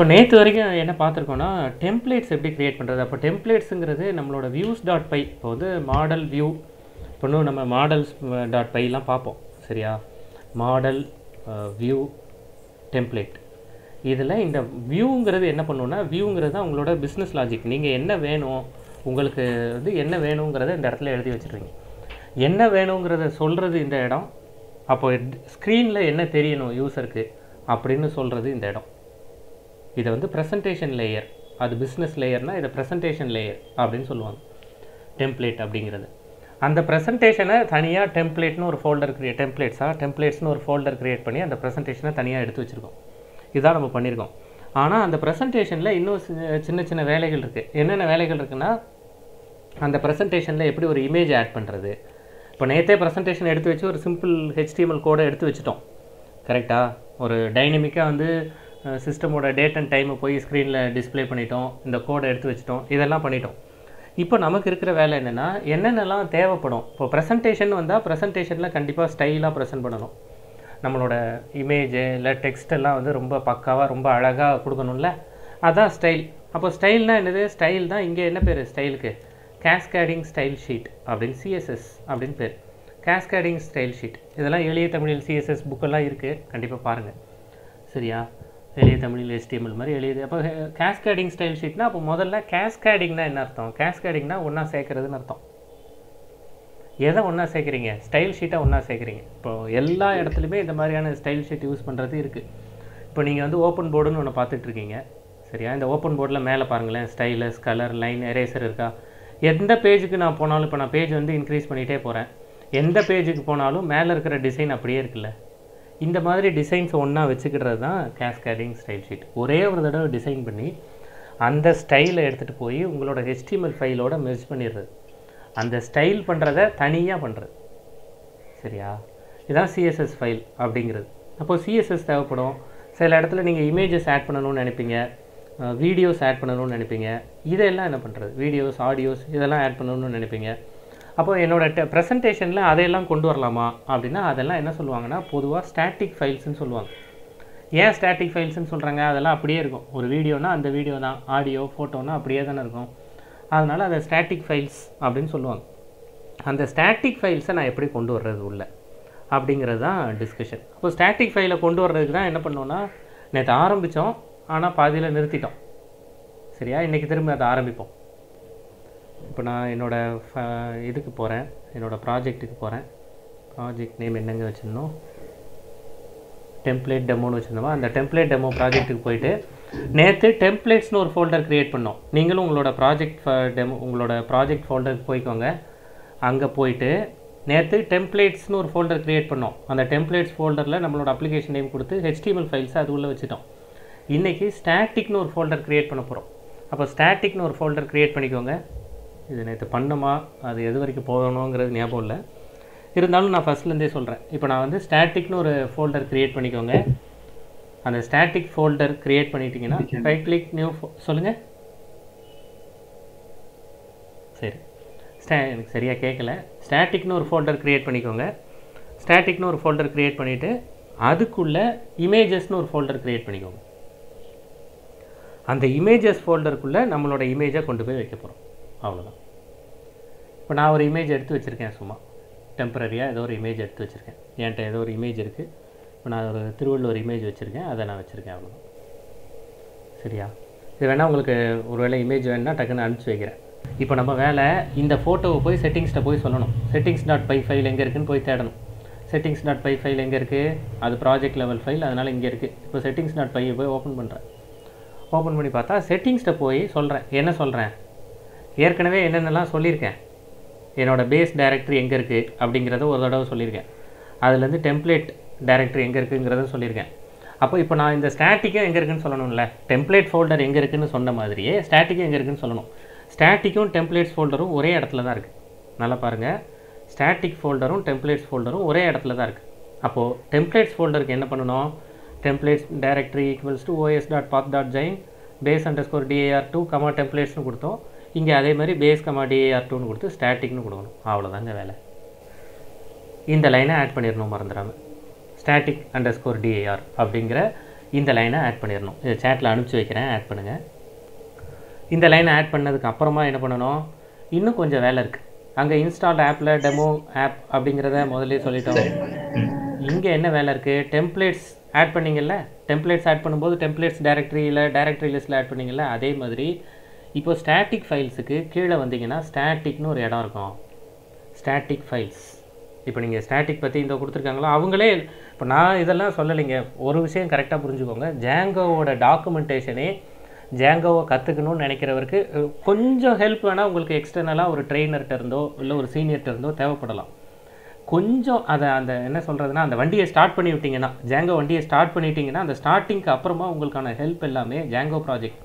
இப்போ நேத்து வரைக்கும் என்ன பார்த்திருக்கோம்னா டெம்ப்ளேட்ஸ் எப்படி கிரியேட் பண்ணுறது. அப்போ டெம்ப்ளேட்ஸுங்கிறது நம்மளோட வியூஸ் டாட் பை, இப்போ வந்து மாடல் வியூ இப்போ நம்ம மாடல்ஸ் டாட் பைலாம் பார்ப்போம் சரியா. மாடல் வியூ டெம்ப்ளேட் இதில் இந்த வியூங்கிறது என்ன பண்ணுவோன்னா, வியூங்கிறது தான் உங்களோட பிஸ்னஸ் லாஜிக். நீங்கள் என்ன வேணும், உங்களுக்கு வந்து என்ன வேணுங்கிறத இந்த இடத்துல எழுதி வச்சுருக்கீங்க. என்ன வேணுங்கிறத சொல்கிறது இந்த இடம், அப்போ ஸ்க்ரீனில் என்ன தெரியணும் யூஸருக்கு அப்படின்னு சொல்கிறது இந்த இடம். இதை வந்து ப்ரெசன்டேஷன் லேயர், அது பிஸ்னஸ் லேயர்னால் இதை ப்ரெசன்டேஷன் லேயர் அப்படின்னு சொல்லுவாங்க டெம்ப்ளேட் அப்படிங்கிறது. அந்த ப்ரெசன்டேஷனை தனியாக டெம்ப்ளேட்னு ஒரு ஃபோல்டர் டெம்ப்ளேட்ஸ்னு ஒரு ஃபோல்டர் க்ரியேட் பண்ணி அந்த ப்ரெசன்டேஷனை தனியாக எடுத்து வச்சுருக்கோம். இதுதான் நம்ம பண்ணியிருக்கோம். ஆனால் அந்த ப்ரெசன்டேஷனில் இன்னும் சின்ன சின்ன வேலைகள் இருக்குது. என்னென்ன வேலைகள் இருக்குன்னா, அந்த ப்ரெசன்டேஷனில் எப்படி ஒரு இமேஜ் ஆட் பண்ணுறது. இப்போ நேற்றே ப்ரெசன்டேஷன் எடுத்து வச்சு ஒரு சிம்பிள் ஹெச்டிஎம்எல் கோடை எடுத்து வச்சுட்டோம் கரெக்டாக. ஒரு டைனமிக்காக வந்து சிஸ்டமோட டேட் அண்ட் டைமை போய் ஸ்க்ரீனில் டிஸ்பிளே பண்ணிட்டோம், இந்த கோடை எடுத்து வச்சுட்டோம், இதெல்லாம் பண்ணிட்டோம். இப்போ நமக்கு இருக்கிற வேலை என்னென்னா, என்னென்னலாம் தேவைப்படும். இப்போ ப்ரெசன்டேஷன் வந்தால் ப்ரெசன்டேஷனில் கண்டிப்பாக ஸ்டைலாக ப்ரெசென்ட் பண்ணணும். நம்மளோட இமேஜு இல்லை டெக்ஸ்டெல்லாம் வந்து ரொம்ப பக்காவாக ரொம்ப அழகாக கொடுக்கணும்ல, அதுதான் ஸ்டைல். அப்போ ஸ்டைல்னால் என்னது, ஸ்டைல் தான் இங்கே என்ன பேர் ஸ்டைலுக்கு, கேஸ்கேடிங் ஸ்டைல் ஷீட் அப்படின்னு சிஎஸ்எஸ் அப்படின்னு பேர், கேஸ்கேடிங் ஸ்டைல் ஷீட். இதெல்லாம் எளிய தமிழில் சிஎஸ்எஸ் புக்கெல்லாம் இருக்குது, கண்டிப்பாக பாருங்கள் சரியா. எளிய தமிழில் HTML மாதிரி எளியது. அப்போ கேஸ்கேடிங் ஸ்டைல் ஷீட்னா, அப்போ முதல்ல கேஸ்கேடிங்னா என்ன அர்த்தம், கேஸ்கேடிங்னா ஒன்றா சேர்க்குறதுன்னு அர்த்தம். எதை ஒன்றா சேர்க்குறீங்க, ஸ்டைல் ஷீட்டாக ஒன்றா சேர்க்குறீங்க. இப்போது எல்லா இடத்துலையுமே இந்த மாதிரியான ஸ்டைல் ஷீட் யூஸ் பண்ணுறது இருக்குது. இப்போ நீங்கள் வந்து ஓப்பன் போர்டுன்னு ஒன்று பார்த்துட்ருக்கீங்க சரியா. இந்த ஓப்பன் போர்டில் மேலே பாருங்களேன், ஸ்டைலஸ், கலர், லைன், எரேசர் இருக்கா. எந்த பேஜுக்கு நான் போனாலும், இப்போ நான் பேஜ் வந்து இன்க்ரீஸ் பண்ணிகிட்டே போகிறேன், எந்த பேஜுக்கு போனாலும் மேலே இருக்கிற டிசைன் அப்படியே இருக்குல்ல. இந்த மாதிரி டிசைன்ஸ் ஒன்றா வச்சுக்கிறது தான் கேஸ்கேடிங் ஸ்டைல் ஷீட். ஒரே ஒரு தடவை டிசைன் பண்ணி அந்த ஸ்டைலை எடுத்துகிட்டு போய் உங்களோட HTML ஃபைலோட மெர்ஜ் பண்ணிடுறது, அந்த ஸ்டைல் பண்ணுறத தனியாக பண்ணுறது சரியா. இதுதான் சிஎஸ்எஸ் ஃபைல் அப்படிங்கிறது. அப்போது சிஎஸ்எஸ் தேவைப்படும். சில இடத்துல நீங்கள் இமேஜஸ் ஆட் பண்ணணும்னு நினைப்பீங்க, வீடியோஸ் ஆட் பண்ணணும்னு நினைப்பீங்க. இதெல்லாம் என்ன பண்ணுறது, வீடியோஸ், ஆடியோஸ் இதெல்லாம் ஆட் பண்ணணும்னு நினைப்பீங்க. அப்போ என்னோடய ப்ரெசன்டேஷனில் அதையெல்லாம் கொண்டு வரலாமா அப்படின்னா, அதெல்லாம் என்ன சொல்லுவாங்கன்னா பொதுவாக ஸ்டாட்டிக் ஃபைல்ஸ்ன்னு சொல்லுவாங்க. ஏன் ஸ்டாட்டிக் ஃபைல்ஸ்ன்னு சொல்கிறாங்க, அதெல்லாம் அப்படியே இருக்கும். ஒரு வீடியோனா அந்த வீடியோ தான், ஆடியோ ஃபோட்டோனா அப்படியே தானே இருக்கும். அதனால் அதை ஸ்டாட்டிக் ஃபைல்ஸ் அப்படின்னு சொல்லுவாங்க. அந்த ஸ்டாட்டிக் ஃபைல்ஸை நான் எப்படி கொண்டு வர்றது உள்ள அப்படிங்கிறது தான் டிஸ்கஷன். அப்போ ஸ்டாட்டிக் ஃபைலை கொண்டு வர்றதுக்கு தான் என்ன பண்ணோன்னா, நேற்று ஆரம்பித்தோம் ஆனால் பாதியில் நிறுத்திட்டோம் சரியா. இன்றைக்கி திரும்ப அதை ஆரம்பிப்போம். இப்போ நான் என்னோடய இதுக்கு போகிறேன், என்னோடய ப்ராஜெக்ட்டுக்கு போகிறேன். ப்ராஜெக்ட் நேம் என்னங்க வச்சுருந்தோம், டெம்ப்ளேட் டெமோன்னு வச்சுருந்தோமா. அந்த டெம்ப்ளேட் டெமோ ப்ராஜெக்ட்டுக்கு போயிட்டு நேற்று டெம்ப்ளேட்ஸ்னு ஒரு ஃபோல்டர் க்ரியேட் பண்ணோம். நீங்களும் உங்களோட ப்ராஜெக்ட் டெமோ உங்களோட ப்ராஜெக்ட் ஃபோல்டருக்கு போய்க்கோங்க. அங்கே போயிட்டு நேற்று டெம்ப்ளேட்ஸ்னு ஒரு ஃபோல்டர் க்ரியேட் பண்ணோம். அந்த டெம்ப்ளேட்ஸ் ஃபோல்டரில் நம்மளோட அப்ளிகேஷன் நேம் கொடுத்து HTML ஃபைல்ஸை அது உள்ளே வச்சுட்டோம். இன்றைக்கி ஸ்டாட்டிக்னு ஒரு ஃபோல்டர் க்ரியேட் பண்ண போகிறோம். அப்போ ஸ்டாட்டிக்னு ஒரு ஃபோல்டர் க்ரியேட் பண்ணிக்கோங்க. இது நேற்று பண்ணோமா, அது எது வரைக்கும் போகணுங்கிறது ஞாபகம் இல்லை, இருந்தாலும் நான் ஃபஸ்ட்லேருந்தே சொல்கிறேன். இப்போ நான் வந்து ஸ்டாட்டிக்னு ஒரு ஃபோல்டர் க்ரியேட் பண்ணிக்கோங்க. அந்த ஸ்டாட்டிக் ஃபோல்டர் க்ரியேட் பண்ணிட்டீங்கன்னா ரைட் கிளிக் நியூ சொல்லுங்கள். சரி எனக்கு சரியாக கேட்கல. ஸ்டாட்டிக்னு ஒரு ஃபோல்டர் க்ரியேட் பண்ணிக்கோங்க. ஸ்டாட்டிக்னு ஒரு ஃபோல்டர் க்ரியேட் பண்ணிவிட்டு அதுக்குள்ளே இமேஜஸ்னு ஒரு ஃபோல்டர் க்ரியேட் பண்ணிக்கோங்க. அந்த இமேஜஸ் ஃபோல்டருக்குள்ளே நம்மளோட இமேஜை கொண்டு போய் வைக்க போகிறோம், அவ்வளோதான். இப்போ நான் ஒரு இமேஜ் எடுத்து வச்சுருக்கேன், சும்மா டெம்பரரியாக ஏதோ ஒரு இமேஜ் எடுத்து வச்சுருக்கேன். என்கிட்ட ஏதோ ஒரு இமேஜ் இருக்குது. இப்போ நான் ஒரு திருவள்ளுவர் இமேஜ் வச்சுருக்கேன், அதை நான் வச்சுருக்கேன், அவ்வளோதான் சரியா. இது வேணால் உங்களுக்கு ஒரு வேளை இமேஜ் வேணுன்னா டக்குன்னு அனுப்பிச்சி வைக்கிறேன். இப்போ நம்ம வேலை இந்த ஃபோட்டோவை போய் செட்டிங்ஸ்கிட்ட போய் சொல்லணும். செட்டிங்ஸ் டாட் பை ஃபைல் எங்கே இருக்குதுன்னு போய் தேடணும். செட்டிங்ஸ் டாட் பை ஃபைல் எங்கே இருக்குது, அது ப்ராஜெக்ட் லெவல் ஃபைல், அதனால் இங்கே இருக்குது. இப்போ செட்டிங்ஸ் டாட் பையை போய் ஓப்பன் பண்ணுறேன். ஓப்பன் பண்ணி பார்த்தா செட்டிங்ஸ்கிட்ட போய் சொல்கிறேன். என்ன சொல்கிறேன், ஏற்கனவே என்னென்னலாம் சொல்லியிருக்கேன், என்னோடய பேஸ் டைரக்டரி எங்கே இருக்குது அப்படிங்கிறத ஒரு தடவை சொல்லியிருக்கேன். அதுலேருந்து டெம்ப்ளேட் டைரக்டரி எங்கே இருக்குங்கிறத சொல்லியிருக்கேன். அப்போ இப்போ நான் இந்த ஸ்டாட்டிக்கும் எங்கே இருக்குதுன்னு சொல்லணும்ல. டெம்ப்ளேட் ஃபோல்டர் எங்கே இருக்குதுன்னு சொன்ன மாதிரியே ஸ்டாட்டிக்கும் எங்கே இருக்குதுன்னு சொல்லணும். ஸ்டாட்டிக்கும் டெம்ப்ளேட்ஸ் ஃபோல்டரும் ஒரே இடத்துல தான் இருக்குது. நல்லா பாருங்கள், ஸ்டாட்டிக் ஃபோல்டரும் டெம்ப்ளேட்ஸ் ஃபோல்டரும் ஒரே இடத்துல தான் இருக்குது. அப்போது டெம்ப்ளேட்ஸ் ஃபோல்டருக்கு என்ன பண்ணணும், templates directory equals to os.path.join base_dar2 டெம்ப்ளேட்ஸ்னு கொடுத்தோம். இங்கே அதே மாதிரி பேஸ் dar2ன்னு கொடுத்து ஸ்டாட்டிக்னு கொடுக்கணும், அவ்வளோதாங்க வேலை. இந்த லைனை ஆட் பண்ணிடணும் மறந்துடாமல், ஸ்டாட்டிக்_dar அப்படிங்கிற இந்த லைனை ஆட் பண்ணிரணும். இத chatல அனுப்பிச்சு வைக்கிறேன், ஆட் பண்ணுங்க. இந்த லைனை ஆட் பண்ணதுக்கு அப்புறமா என்ன பண்ணனும், இன்னும் கொஞ்சம் வேலை இருக்கு. அங்க இன்ஸ்டால் ஆப்ல டெமோ ஆப் அப்படிங்கறத முதல்லயே சொல்லிட்டோம். இங்க என்ன வேலை இருக்கு, டெம்ப்ளேட்ஸ் ஆட் பண்ணீங்கல்ல, டெம்ப்ளேட்ஸ் ஆட் பண்ணும்போது டெம்ப்ளேட்ஸ் டைரக்டரியில டைரக்டரி லிஸ்ட்ல ஆட் பண்ணீங்கல்ல, அதே மாதிரி இப்போ ஸ்டாட்டிக் ஃபைல்ஸ்க்கு கீழே வந்தீங்கன்னா ஸ்டாட்டிக்னு ஒரு இடம் இருக்கும். ஸ்டாட்டிக் ஃபைல்ஸ், இப்போ நீங்கள் ஸ்டாட்டிக் பற்றி இந்த கொடுத்துருக்காங்களோ அவங்களே, இப்போ நான் இதெல்லாம் சொல்லலைங்க, ஒரு விஷயம் கரெக்டாக புரிஞ்சுக்கோங்க. ஜாங்கோவோட டாக்குமெண்டேஷனே ஜாங்கோவை கற்றுக்கணும்னு நினைக்கிறவருக்கு கொஞ்சம் ஹெல்ப் வேணால் உங்களுக்கு எக்ஸ்டர்னலாக ஒரு ட்ரெயினர்கிட்ட இருந்தோ இல்லை ஒரு சீனியர்கிட்ட இருந்தோ தேவைப்படலாம். கொஞ்சம் அதை அந்த என்ன சொல்கிறதுனா, அந்த வண்டியை ஸ்டார்ட் பண்ணி விட்டிங்கன்னா, ஜாங்கோ வண்டியை ஸ்டார்ட் பண்ணிட்டீங்கன்னா, அந்த ஸ்டார்டிங்க்கு அப்புறமா உங்களுக்கான ஹெல்ப் எல்லாமே ஜாங்கோ ப்ராஜெக்ட்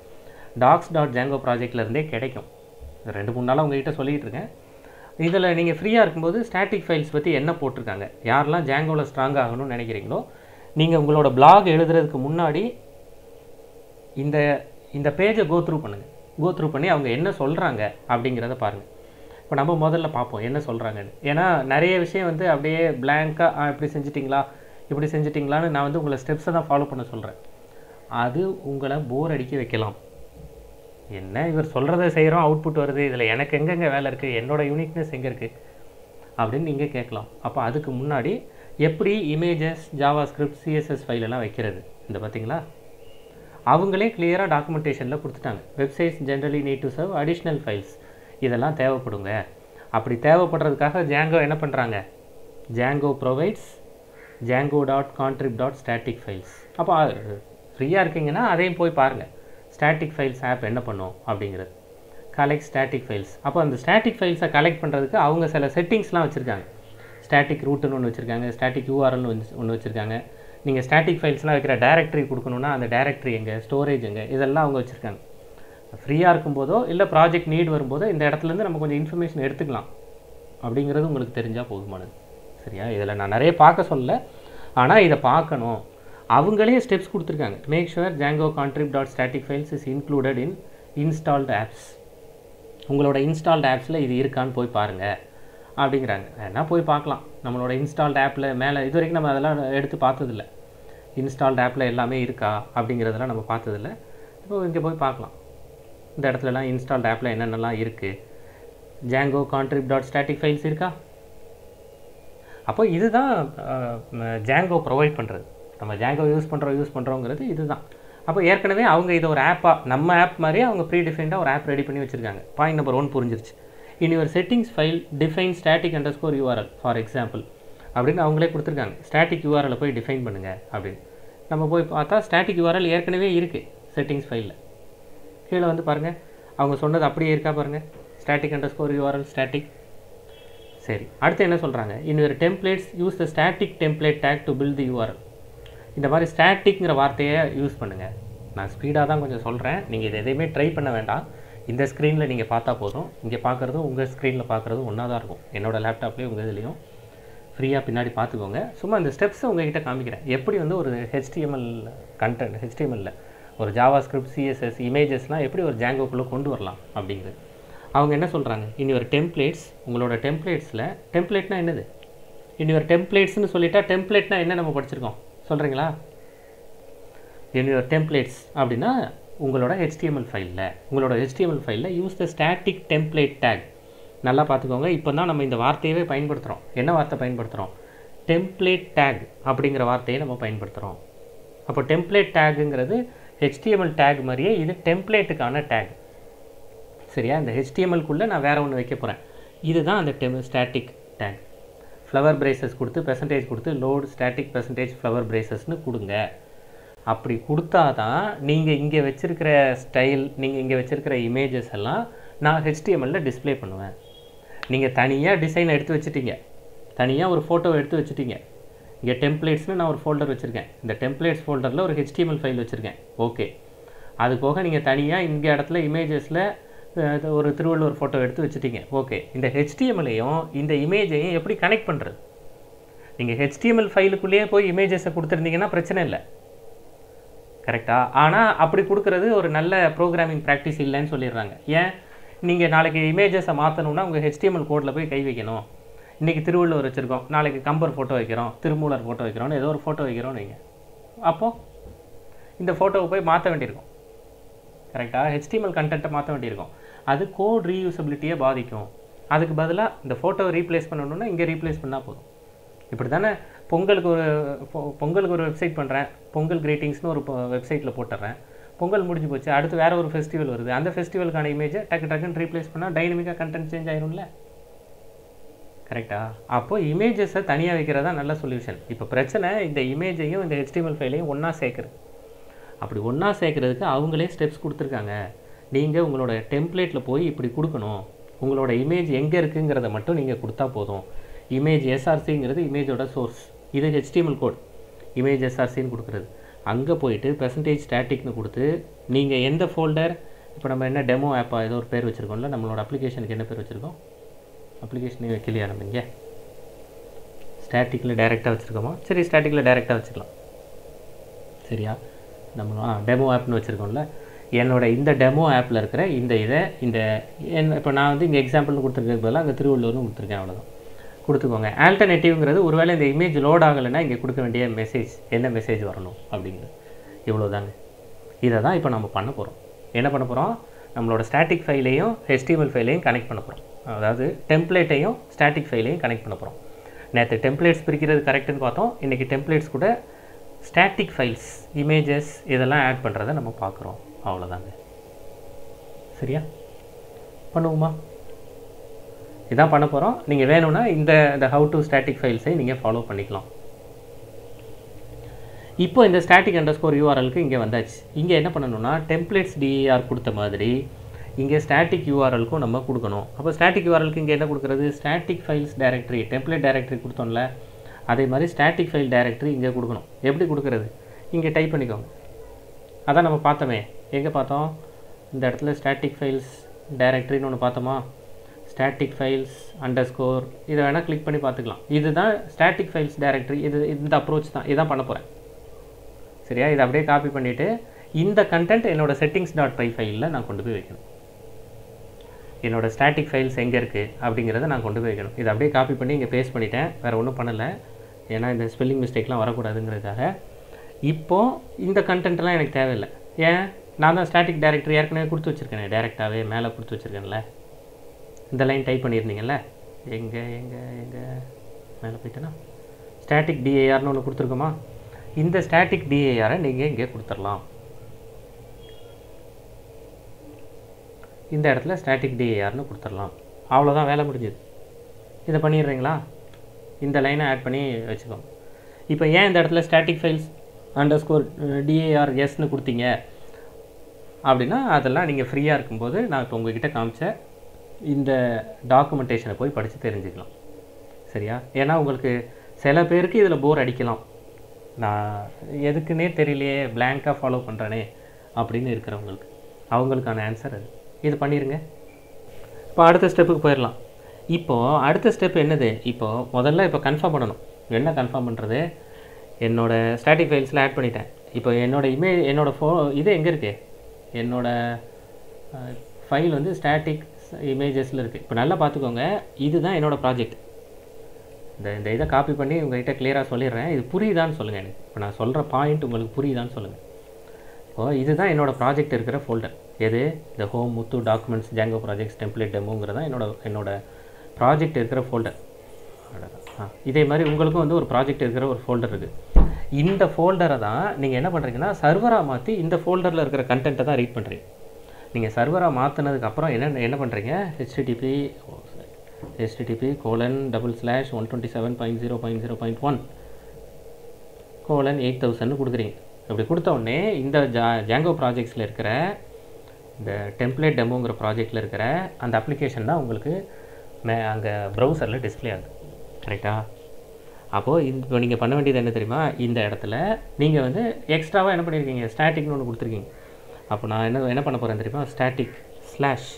docs.django ப்ராஜெக்ட்லேருந்தே கிடைக்கும். ரெண்டு மூணு நாளாக உங்கள்கிட்ட சொல்லிகிட்டு இருக்கேன். இதில் நீங்கள் ஃப்ரீயாக இருக்கும்போது ஸ்டாட்டிக் ஃபைல்ஸ் பற்றி என்ன போட்டிருக்காங்க, யாரெல்லாம் ஜாங்கோவில் ஸ்ட்ராங் ஆகணும்னு நினைக்கிறீங்களோ நீங்கள் உங்களோட பிளாக் எழுதுறதுக்கு முன்னாடி இந்த இந்த பேஜை கோத்ரூ பண்ணுங்கள். கோத்ரூ பண்ணி அவங்க என்ன சொல்கிறாங்க அப்படிங்கிறத பாருங்கள். இப்போ நம்ம முதல்ல பார்ப்போம் என்ன சொல்கிறாங்கன்னு. ஏன்னா நிறைய விஷயம் வந்து அப்படியே பிளாங்காக இப்படி செஞ்சிட்டிங்களா இப்படி செஞ்சிட்டிங்களான்னு நான் வந்து உங்களை ஸ்டெப்ஸை தான் ஃபாலோ பண்ண சொல்கிறேன். அது உங்களை போர் அடிக்க வைக்கலாம். என்ன இவர் சொல்கிறத செய்கிறோம், அவுட்புட் வருது, இதில் எனக்கு எங்கெங்கே வேலை இருக்குது, என்னோடய யூனிக்னஸ் எங்கே இருக்குது அப்படின்னு நீங்கள் கேட்கலாம். அப்போ அதுக்கு முன்னாடி எப்படி இமேஜஸ் ஜாவாஸ்கிரிப்ட் சிஎஸ்எஸ் ஃபைலெல்லாம் வைக்கிறது இந்த பார்த்தீங்களா, அவங்களே கிளியராக டாக்குமெண்டேஷனில் கொடுத்துட்டாங்க. Websites generally need to serve additional files, இதெல்லாம் தேவைப்படுங்க. அப்படி தேவைப்படுறதுக்காக ஜாங்கோ என்ன பண்ணுறாங்க, ஜாங்கோ ப்ரொவைட்ஸ் django.contrib.static ஃபைல்ஸ். அப்போ ஃப்ரீயாக இருக்கீங்கன்னா அதையும் போய் பாருங்கள், ஸ்டாட்டிக் ஃபைல்ஸ் ஆப் என்ன பண்ணும் அப்படிங்கிறது. கலெக்ட் ஸ்டாட்டிக் ஃபைல்ஸ், அப்போ அந்த ஸ்டாட்டிக் ஃபைல்ஸை கலெக்ட் பண்ணுறதுக்கு அவங்க சில செட்டிங்ஸ்லாம் வச்சுருக்காங்க. ஸ்டாட்டிக் ரூட்டுன்னு ஒன்று வச்சுருக்காங்க, ஸ்டாட்டிக் யூஆர்எல்னு ஒன்று வச்சுருக்காங்க. நீங்கள் ஸ்டாட்டிக் ஃபைல்ஸ்லாம் வைக்கிற டைரக்டரி கொடுக்கணுன்னா அந்த டைரக்டரி எங்கே, ஸ்டோரேஜ் எங்கே, இதெல்லாம் அவங்க வச்சுருக்காங்க. ஃப்ரீயாக இருக்கும்போதோ இல்லை ப்ராஜெக்ட் நீட் வரும்போதோ இந்த இடத்துலேருந்து நம்ம கொஞ்சம் இன்ஃபர்மேஷன் எடுத்துக்கலாம் அப்படிங்கிறது உங்களுக்கு தெரிஞ்சால் போதுமானது. சரியா, இதில் நான் நிறைய பார்க்க சொல்லலை, ஆனால் இதை பார்க்கணும். அவங்களே ஸ்டெப்ஸ் கொடுத்துருக்காங்க. Make sure Django contrib.static files is included in installed apps, உங்களோட இன்ஸ்டால்டு ஆப்ஸில் இது இருக்கான்னு போய் பாருங்கள் அப்படிங்கிறாங்க. ஏன்னா போய் பார்க்கலாம், நம்மளோட இன்ஸ்டால்டு ஆப்பில் மேலே இது வரைக்கும் நம்ம அதெல்லாம் எடுத்து பார்த்ததில்ல, இன்ஸ்டால்டு ஆப்பில் எல்லாமே இருக்கா அப்படிங்கிறதெல்லாம் நம்ம பார்த்ததில்ல. இப்போ இங்கே போய் பார்க்கலாம், இந்த இடத்துலலாம் இன்ஸ்டால்டு ஆப்பில் என்னென்னலாம் இருக்குது, ஜாங்கோ contrib.static ஃபைல்ஸ் இருக்கா. அப்போ இதுதான் ஜாங்கோ ப்ரொவைட் பண்ணுறது, நம்ம ஜாங்கோ யூஸ் பண்ணுறோங்கிறது இதுதான். அப்போ ஏற்கனவே அவங்க இதை ஒரு ஆப்பாக, நம்ம ஆப் மாதிரியே அவங்க ப்ரீ டிஃபைண்டாக ஒரு ஆப் ரெடி பண்ணி வச்சுருக்காங்க. பாயிண்ட் நம்பர் 1 புரிஞ்சிருச்சு. In your settings file define static _ URL for example அப்படின்னு அவங்களே கொடுத்துருக்காங்க. ஸ்டாட்டிக் யூஆர்எல் போய் டிஃபைன் பண்ணுங்கள் அப்படின்னு நம்ம போய் பார்த்தா ஸ்டாட்டிக் யூஆர்எல் ஏற்கனவே இருக்குது செட்டிங்ஸ் ஃபைலில். கீழே வந்து பாருங்கள், அவங்க சொன்னது அப்படியே இருக்கா பாருங்கள், ஸ்டாட்டிக் _ யூஆர்எல் ஸ்டாட்டிக். சரி, அடுத்து என்ன சொல்கிறாங்க, in your templates use the static template tag to build the URL. இந்த மாதிரி ஸ்டாட்டிக்ங்கிற வார்த்தையை யூஸ் பண்ணுங்கள். நான் ஸ்பீடாக தான் கொஞ்சம் சொல்கிறேன், நீங்கள் இதை எதையுமே ட்ரை பண்ண வேண்டாம். இந்த ஸ்க்ரீனில் நீங்கள் பார்த்தா போதும், இங்கே பார்க்குறதும் உங்கள் ஸ்க்ரீனில் பார்க்குறதும் ஒன்றா தான் இருக்கும். என்னோடய லேப்டாப்லேயும் உங்கள் இதுலேயும் ஃப்ரீயாக பின்னாடி பார்த்துக்கோங்க. சும்மா இந்த ஸ்டெப்ஸை உங்கள்கிட்ட காமிக்கிறேன், எப்படி வந்து ஒரு ஹெச்டிஎம்எல் கண்டென்ட், ஹெச்டிஎம்எல்ல ஒரு ஜாவாஸ்கிரிப்ட் சிஎஸ்எஸ் இமேஜஸ்லாம் எப்படி ஒரு ஜாங்கோக்குள்ளே கொண்டு வரலாம் அப்படிங்கிறது அவங்க என்ன சொல்கிறாங்க. இனி ஒரு டெம்ப்ளேட்ஸ், உங்களோட டெம்ப்ளேட்ஸில், டெம்ப்ளேட்னா என்னது, இனி ஒரு டெம்ப்ளேட்ஸ்னு சொல்லிட்டா டெம்ப்ளேட்னா என்ன நம்ம படிச்சிருக்கோம் சொல்கிறீங்களா. என்னோட டெம்ப்ளேட்ஸ் அப்படின்னா உங்களோட ஹெச்டிஎம்எல் ஃபைலில், உங்களோட ஹெச்டிஎம்எல் ஃபைலில் use the static template tag. நல்லா பார்த்துக்கோங்க, இப்போ தான் நம்ம இந்த வார்த்தையவே பயன்படுத்துகிறோம். என்ன வார்த்தை பயன்படுத்துகிறோம், டெம்ப்ளேட் டேக் அப்படிங்கிற வார்த்தையை நம்ம பயன்படுத்துகிறோம். அப்போ டெம்ப்ளேட் டேக்குங்கிறது ஹெச்டிஎம்எல் டேக் மாதிரியே இது டெம்ப்ளேட்டுக்கான டேக். சரியா, இந்த ஹெச்டிஎம்எல்குள்ளே நான் வேறு ஒன்று வைக்க போகிறேன், இதுதான் அந்த ஸ்டாட்டிக் டேக். ஃப்ளவர் பிரேசஸ் கொடுத்து பெர்சன்டேஜ் கொடுத்து லோட் ஸ்டாட்டிக் பெர்சன்டேஜ் ஃப்ளவர் பிரேசஸ்ன்னு கொடுங்க. அப்படி கொடுத்தா தான் நீங்கள் இங்கே வச்சுருக்கிற ஸ்டைல், நீங்கள் இங்கே வச்சுருக்கிற இமேஜஸ் எல்லாம் நான் ஹெச்டிஎம்எல்ல டிஸ்பிளே பண்ணுவேன். நீங்கள் தனியாக டிசைன் எடுத்து வச்சுட்டீங்க, தனியாக ஒரு ஃபோட்டோ எடுத்து வச்சுட்டீங்க, இங்கே டெம்ப்ளேட்ஸ்னு நான் ஒரு ஃபோல்டர் வச்சுருக்கேன், இந்த டெம்ப்ளேட்ஸ் ஃபோல்டரில் ஒரு ஹெச்டிஎம்எல் ஃபைல் வச்சுருக்கேன், ஓகே. அது போக நீங்கள் தனியாக இங்கே இடத்துல இமேஜஸில் ஒரு திருவள்ளுவர் ஃபோட்டோ எடுத்து வச்சுட்டீங்க, ஓகே. இந்த ஹெச்டிஎம்எல்லையும் இந்த இமேஜையும் எப்படி கனெக்ட் பண்ணுறது, நீங்கள் ஹெச்டிஎம்எல் ஃபைலுக்குள்ளேயே போய் இமேஜஸை கொடுத்துருந்தீங்கன்னா பிரச்சனை இல்லை, கரெக்டாக. ஆனால் அப்படி கொடுக்குறது ஒரு நல்ல ப்ரோக்ராமிங் ப்ராக்டிஸ் இல்லைன்னு சொல்லிடுறாங்க. ஏன், நீங்கள் நாளைக்கு இமேஜஸை மாற்றணும்னா உங்கள் ஹெச்டிஎம்எல் கோடில் போய் கை வைக்கணும். இன்றைக்கி திருவள்ளுவர் வச்சுருக்கோம், நாளைக்கு கம்பர் ஃபோட்டோ வைக்கிறோம், திருமூலர் ஃபோட்டோ வைக்கிறோம்னு ஏதோ ஒரு ஃபோட்டோ வைக்கிறோம் நீங்கள், அப்போது இந்த ஃபோட்டோவை போய் மாற்ற வேண்டியிருக்கும் கரெக்ட்டா HTML கண்டென்ட்டை மாற்ற வேண்டியிருக்கும் அது கோட் ரீயூசபிலிட்டியை பாதிக்கும் அதுக்கு பதிலா இந்த ஃபோட்டோவை ரீப்ளேஸ் பண்ணணும்னா இங்க ரீப்ளேஸ் பண்ணா போதும் இப்படி தான பொங்கலுக்கு ஒரு வெப்சைட் பண்றேன் பொங்கல் கிரீட்டிங்ஸ்னு ஒரு வெப்சைட்ல போட்டுறேன் பொங்கல் முடிஞ்சு போச்சு அடுத்து வேற ஒரு ஃபெஸ்டிவல் வருது அந்த ஃபெஸ்டிவலுக்கான இமேஜை டக்கு டக்குன்னு ரீப்ளேஸ் பண்ணா டைனமிக்கா கண்டென்ட் சேஞ்ச் ஆயிரும்ல கரெக்ட்டா அப்போ இமேजेसை தனியா வைக்கிறது தான் நல்ல சொல்யூஷன் இப்போ பிரச்சனை இந்த இமேஜையும் இந்த HTML ஃபைலையும் ஒண்ணா சேர்க்கிறது அப்படி ஒண்ணா சேர்க்கிறதுக்கு அவங்களே ஸ்டெப்ஸ் கொடுத்திருக்காங்க நீங்க உங்களோட டெம்ப்ளேட்ல போய் இப்படி கொடுக்கணும் உங்களோட இமேஜ் எங்க இருக்குங்கறத மட்டும் நீங்க கொடுத்தா போதும் இமேஜ் srcங்கிறது இமேஜோட சோர்ஸ் இது HTML கோட் இமேஜ் src ன்னு கொடுக்கிறது அங்க போய்ட்டு %static ன்னு கொடுத்து நீங்க எந்த ஃபோல்டர் இப்போ நம்ம என்ன டெமோ ஆப்பா ஏதோ ஒரு பேர் வச்சிருக்கோம்ல நம்மளோட அப்ளிகேஷனுக்கு என்ன பேர் வச்சிருக்கோம் அப்ளிகேஷன் இங்க கிளியரா நம்ம ஸ்டாட்டிக்ல டைரக்டா வச்சிருக்கோமா சரி ஸ்டாட்டிக்ல டைரக்டா வச்சிரலாம் சரியா நம்ம டெமோ ஆப் னு வச்சிருக்கோம்ல என்னோட இந்த டெமோ ஆப்ல இருக்கிற இந்த இத இந்த இப்போ நான் வந்து இங்க எக்ஸாம்பிள் கொடுத்திருக்கிறது பதிலா அங்க திருவள்ளூர்னு கொடுத்திருக்கேன் அவ்வளவுதான் கொடுத்துக்கோங்க ஆல்டர்னேட்டிவ்ங்கிறது ஒருவேளை இந்த இமேஜ் லோட் ஆகலனா இங்க கொடுக்க வேண்டிய மெசேஜ் என்ன மெசேஜ் வரணும் அப்படிங்கிறது இவ்வளவுதாங்க இத தான் இப்போ நம்ம பண்ண போறோம் என்ன பண்ண போறோம் நம்மளோட ஸ்டாட்டிக் ஃபைலையும் HTML ஃபைலையும் கனெக்ட் பண்ண போறோம் அதாவது டெம்ப்ளேட்டையும் ஸ்டாட்டிக் ஃபைலையும் கனெக்ட் பண்ண போறோம் நேத்து டெம்ப்ளேட்ஸ் பிரிக்கிறது கரெக்ட்னு பார்த்தோம் இன்னைக்கு டெம்ப்ளேட்ஸ் கூட ஸ்டாட்டிக் ஃபைல்ஸ் இமேजेस இதெல்லாம் ஆட் பண்றதை நம்ம பார்க்கறோம் அவ்வளவுதாங்க சரியா பண்ணுவோமா இதான் பண்ண போறோம் நீங்க வேணும்னா இந்த how to static files ஐ நீங்க ஃபாலோ பண்ணிக்கலாம் இப்போ இந்த static_url க்கு இங்க வந்தாச்சு இங்க என்ன பண்ணனும்னா templates.dir கொடுத்த மாதிரி இங்க static url க்கு நம்ம கொடுக்கணும் அப்ப static url க்கு இங்க என்ன கொடுக்கிறது static files directory template directory கொடுத்தோம்ல அதே மாதிரி static file directory இங்க கொடுக்கணும் எப்படி கொடுக்கிறது இங்க டைப் பண்ணிக்கோங்க அத நம்ம பார்த்தோமே எங்க பார்த்தோம் இந்த இடத்துல static files directory ன்னு ஒன்னு பார்த்தோமா static files underscore இத வேணா கிளிக் பண்ணி பார்த்துக்கலாம் இதுதான் static files directory இது இந்த அப்ரோச் தான் இத பண்ண போறேன் சரியா இத அப்படியே காப்பி பண்ணிட்டு இந்த கண்டென்ட் என்னோட settings.py ஃபைல்ல நான் கொண்டு போய் வைக்கணும் என்னோட ஸ்டாட்டிக் ஃபைல்ஸ் எங்க இருக்கு அப்படிங்கறதை நான் கொண்டு போய் வைக்கணும் இத அப்படியே காப்பி பண்ணி இங்க பேஸ்ட் பண்ணிட்டேன் வேற ஒண்ணும் பண்ணல ஏனா இந்த ஸ்பெல்லிங் மிஸ்டேக்லாம் வர கூடாதுங்கிறதுக்காக இப்போ இந்த கண்டென்ட்லாம் எனக்கு தேவை இல்ல ஏன் நான் தான் ஸ்டாட்டிக் டைரக்டரி ஏற்கனவே கொடுத்து வச்சிருக்கேனே டைரக்டாவே மேலே கொடுத்து வச்சிருக்கேன்ல இந்த லைன் டைப் பண்ணிருந்தீங்கல எங்க எங்க எங்க மேலே போய்ட்டேனா ஸ்டாட்டிக் dir ன்னு ஒன்னு கொடுத்திருக்கோமா இந்த ஸ்டாட்டிக் dir ஐ நீங்க இங்க கொடுத்துறலாம் இந்த இடத்துல ஸ்டாட்டிக் dir ன்னு கொடுத்துறலாம் அவ்வளவுதான் வேலை முடிஞ்சது இத பண்ணிடுறீங்களா இந்த லைனை ஆட் பண்ணி வெச்சுக்கோங்க இப்போ ஏன் இந்த இடத்துல ஸ்டாட்டிக் ஃபைல்ஸ் _dir_s ன்னு கொடுத்தீங்க அப்படினா அதெல்லாம் நீங்க ஃப்ரீயா இருக்கும்போது நான் இப்போ உங்ககிட்ட காமிச்ச இந்த டாக்குமெண்டேஷனை போய் படிச்சு தெரிஞ்சிக்கலாம் சரியா ஏனா உங்களுக்கு சில பேருக்கு இதல போர் அடிக்கலாம் நான் எதுக்குனே தெரியலையே blank-ஆ ஃபாலோ பண்றனே அப்படினு இருக்குறவங்களுக்கு அவங்களுக்கான ஆன்சர் அது இது பண்ணிருங்க இப்போ அடுத்த ஸ்டெப்புக்கு போயிரலாம் இப்போ அடுத்த ஸ்டெப் என்னது இப்போ முதல்ல இப்போ கன்ஃபார்ம் பண்ணனும் என்ன கன்ஃபார்ம் பண்றது என்னோட ஸ்டாட்டிக் ஃபைல்ஸ்ல ஆட் பண்ணிட்டேன் இப்போ என்னோட இமேஜ் என்னோட இது எங்க இருக்கு என்னோட ஃபைல் வந்து ஸ்டாட்டிக் இமேजेसல இருக்கு இப்போ நல்லா பாத்துக்கோங்க இதுதான் என்னோட ப்ராஜெக்ட் இந்த இத காப்பி பண்ணி உங்ககிட்ட கிளியரா சொல்லிறேன் இது புரியுதான்னு சொல்லுங்க எனக்கு இப்போ நான் சொல்ற பாயிண்ட் உங்களுக்கு புரியுதான்னு சொல்லுங்க இப்போ இதுதான் என்னோட ப்ராஜெக்ட் இருக்கிற ஃபோல்டர் எது the home muthu documents django projects template demoங்கறதா என்னோட ப்ராஜெக்ட் இருக்கிற ஃபோல்டர் இதே மாதிரி உங்களுக்கு வந்து ஒரு ப்ராஜெக்ட் இருக்கிற ஒரு ஃபோல்டர் இருக்கு இந்த ஃபோல்டரை தான் நீங்க என்ன பண்றீங்கன்னா சர்வரா மாத்தி இந்த ஃபோல்டர்ல இருக்கிற கண்டென்ட்டை தான் ரீட் பண்றீங்க நீங்க சர்வரா மாத்துனதுக்கு அப்புறம் என்ன பண்றீங்க http://127.0.0.1:8000 ன்னு கொடுக்குறீங்க அப்படி கொடுத்த உடனே இந்த Django projectsல இருக்கிற இந்த டெம்ப்ளேட் டெமோங்கற ப்ராஜெக்ட்ல இருக்கிற அந்த அப்ளிகேஷன் தான் உங்களுக்கு அங்க பிரவுசர்ல டிஸ்ப்ளே ஆகுது கரெக்ட்டா அப்போ இப்போ நீங்க பண்ண வேண்டியது என்ன தெரியுமா இந்த இடத்துல நீங்க வந்து எக்ஸ்ட்ராவா என்ன பண்ணிருக்கீங்க ஸ்டாட்டிக் ன்னு ஒன்னு கொடுத்திருக்கீங்க அப்ப நான் என்ன பண்ண போறேன் தெரியுமா ஸ்டாட்டிக் ஸ்லாஷ்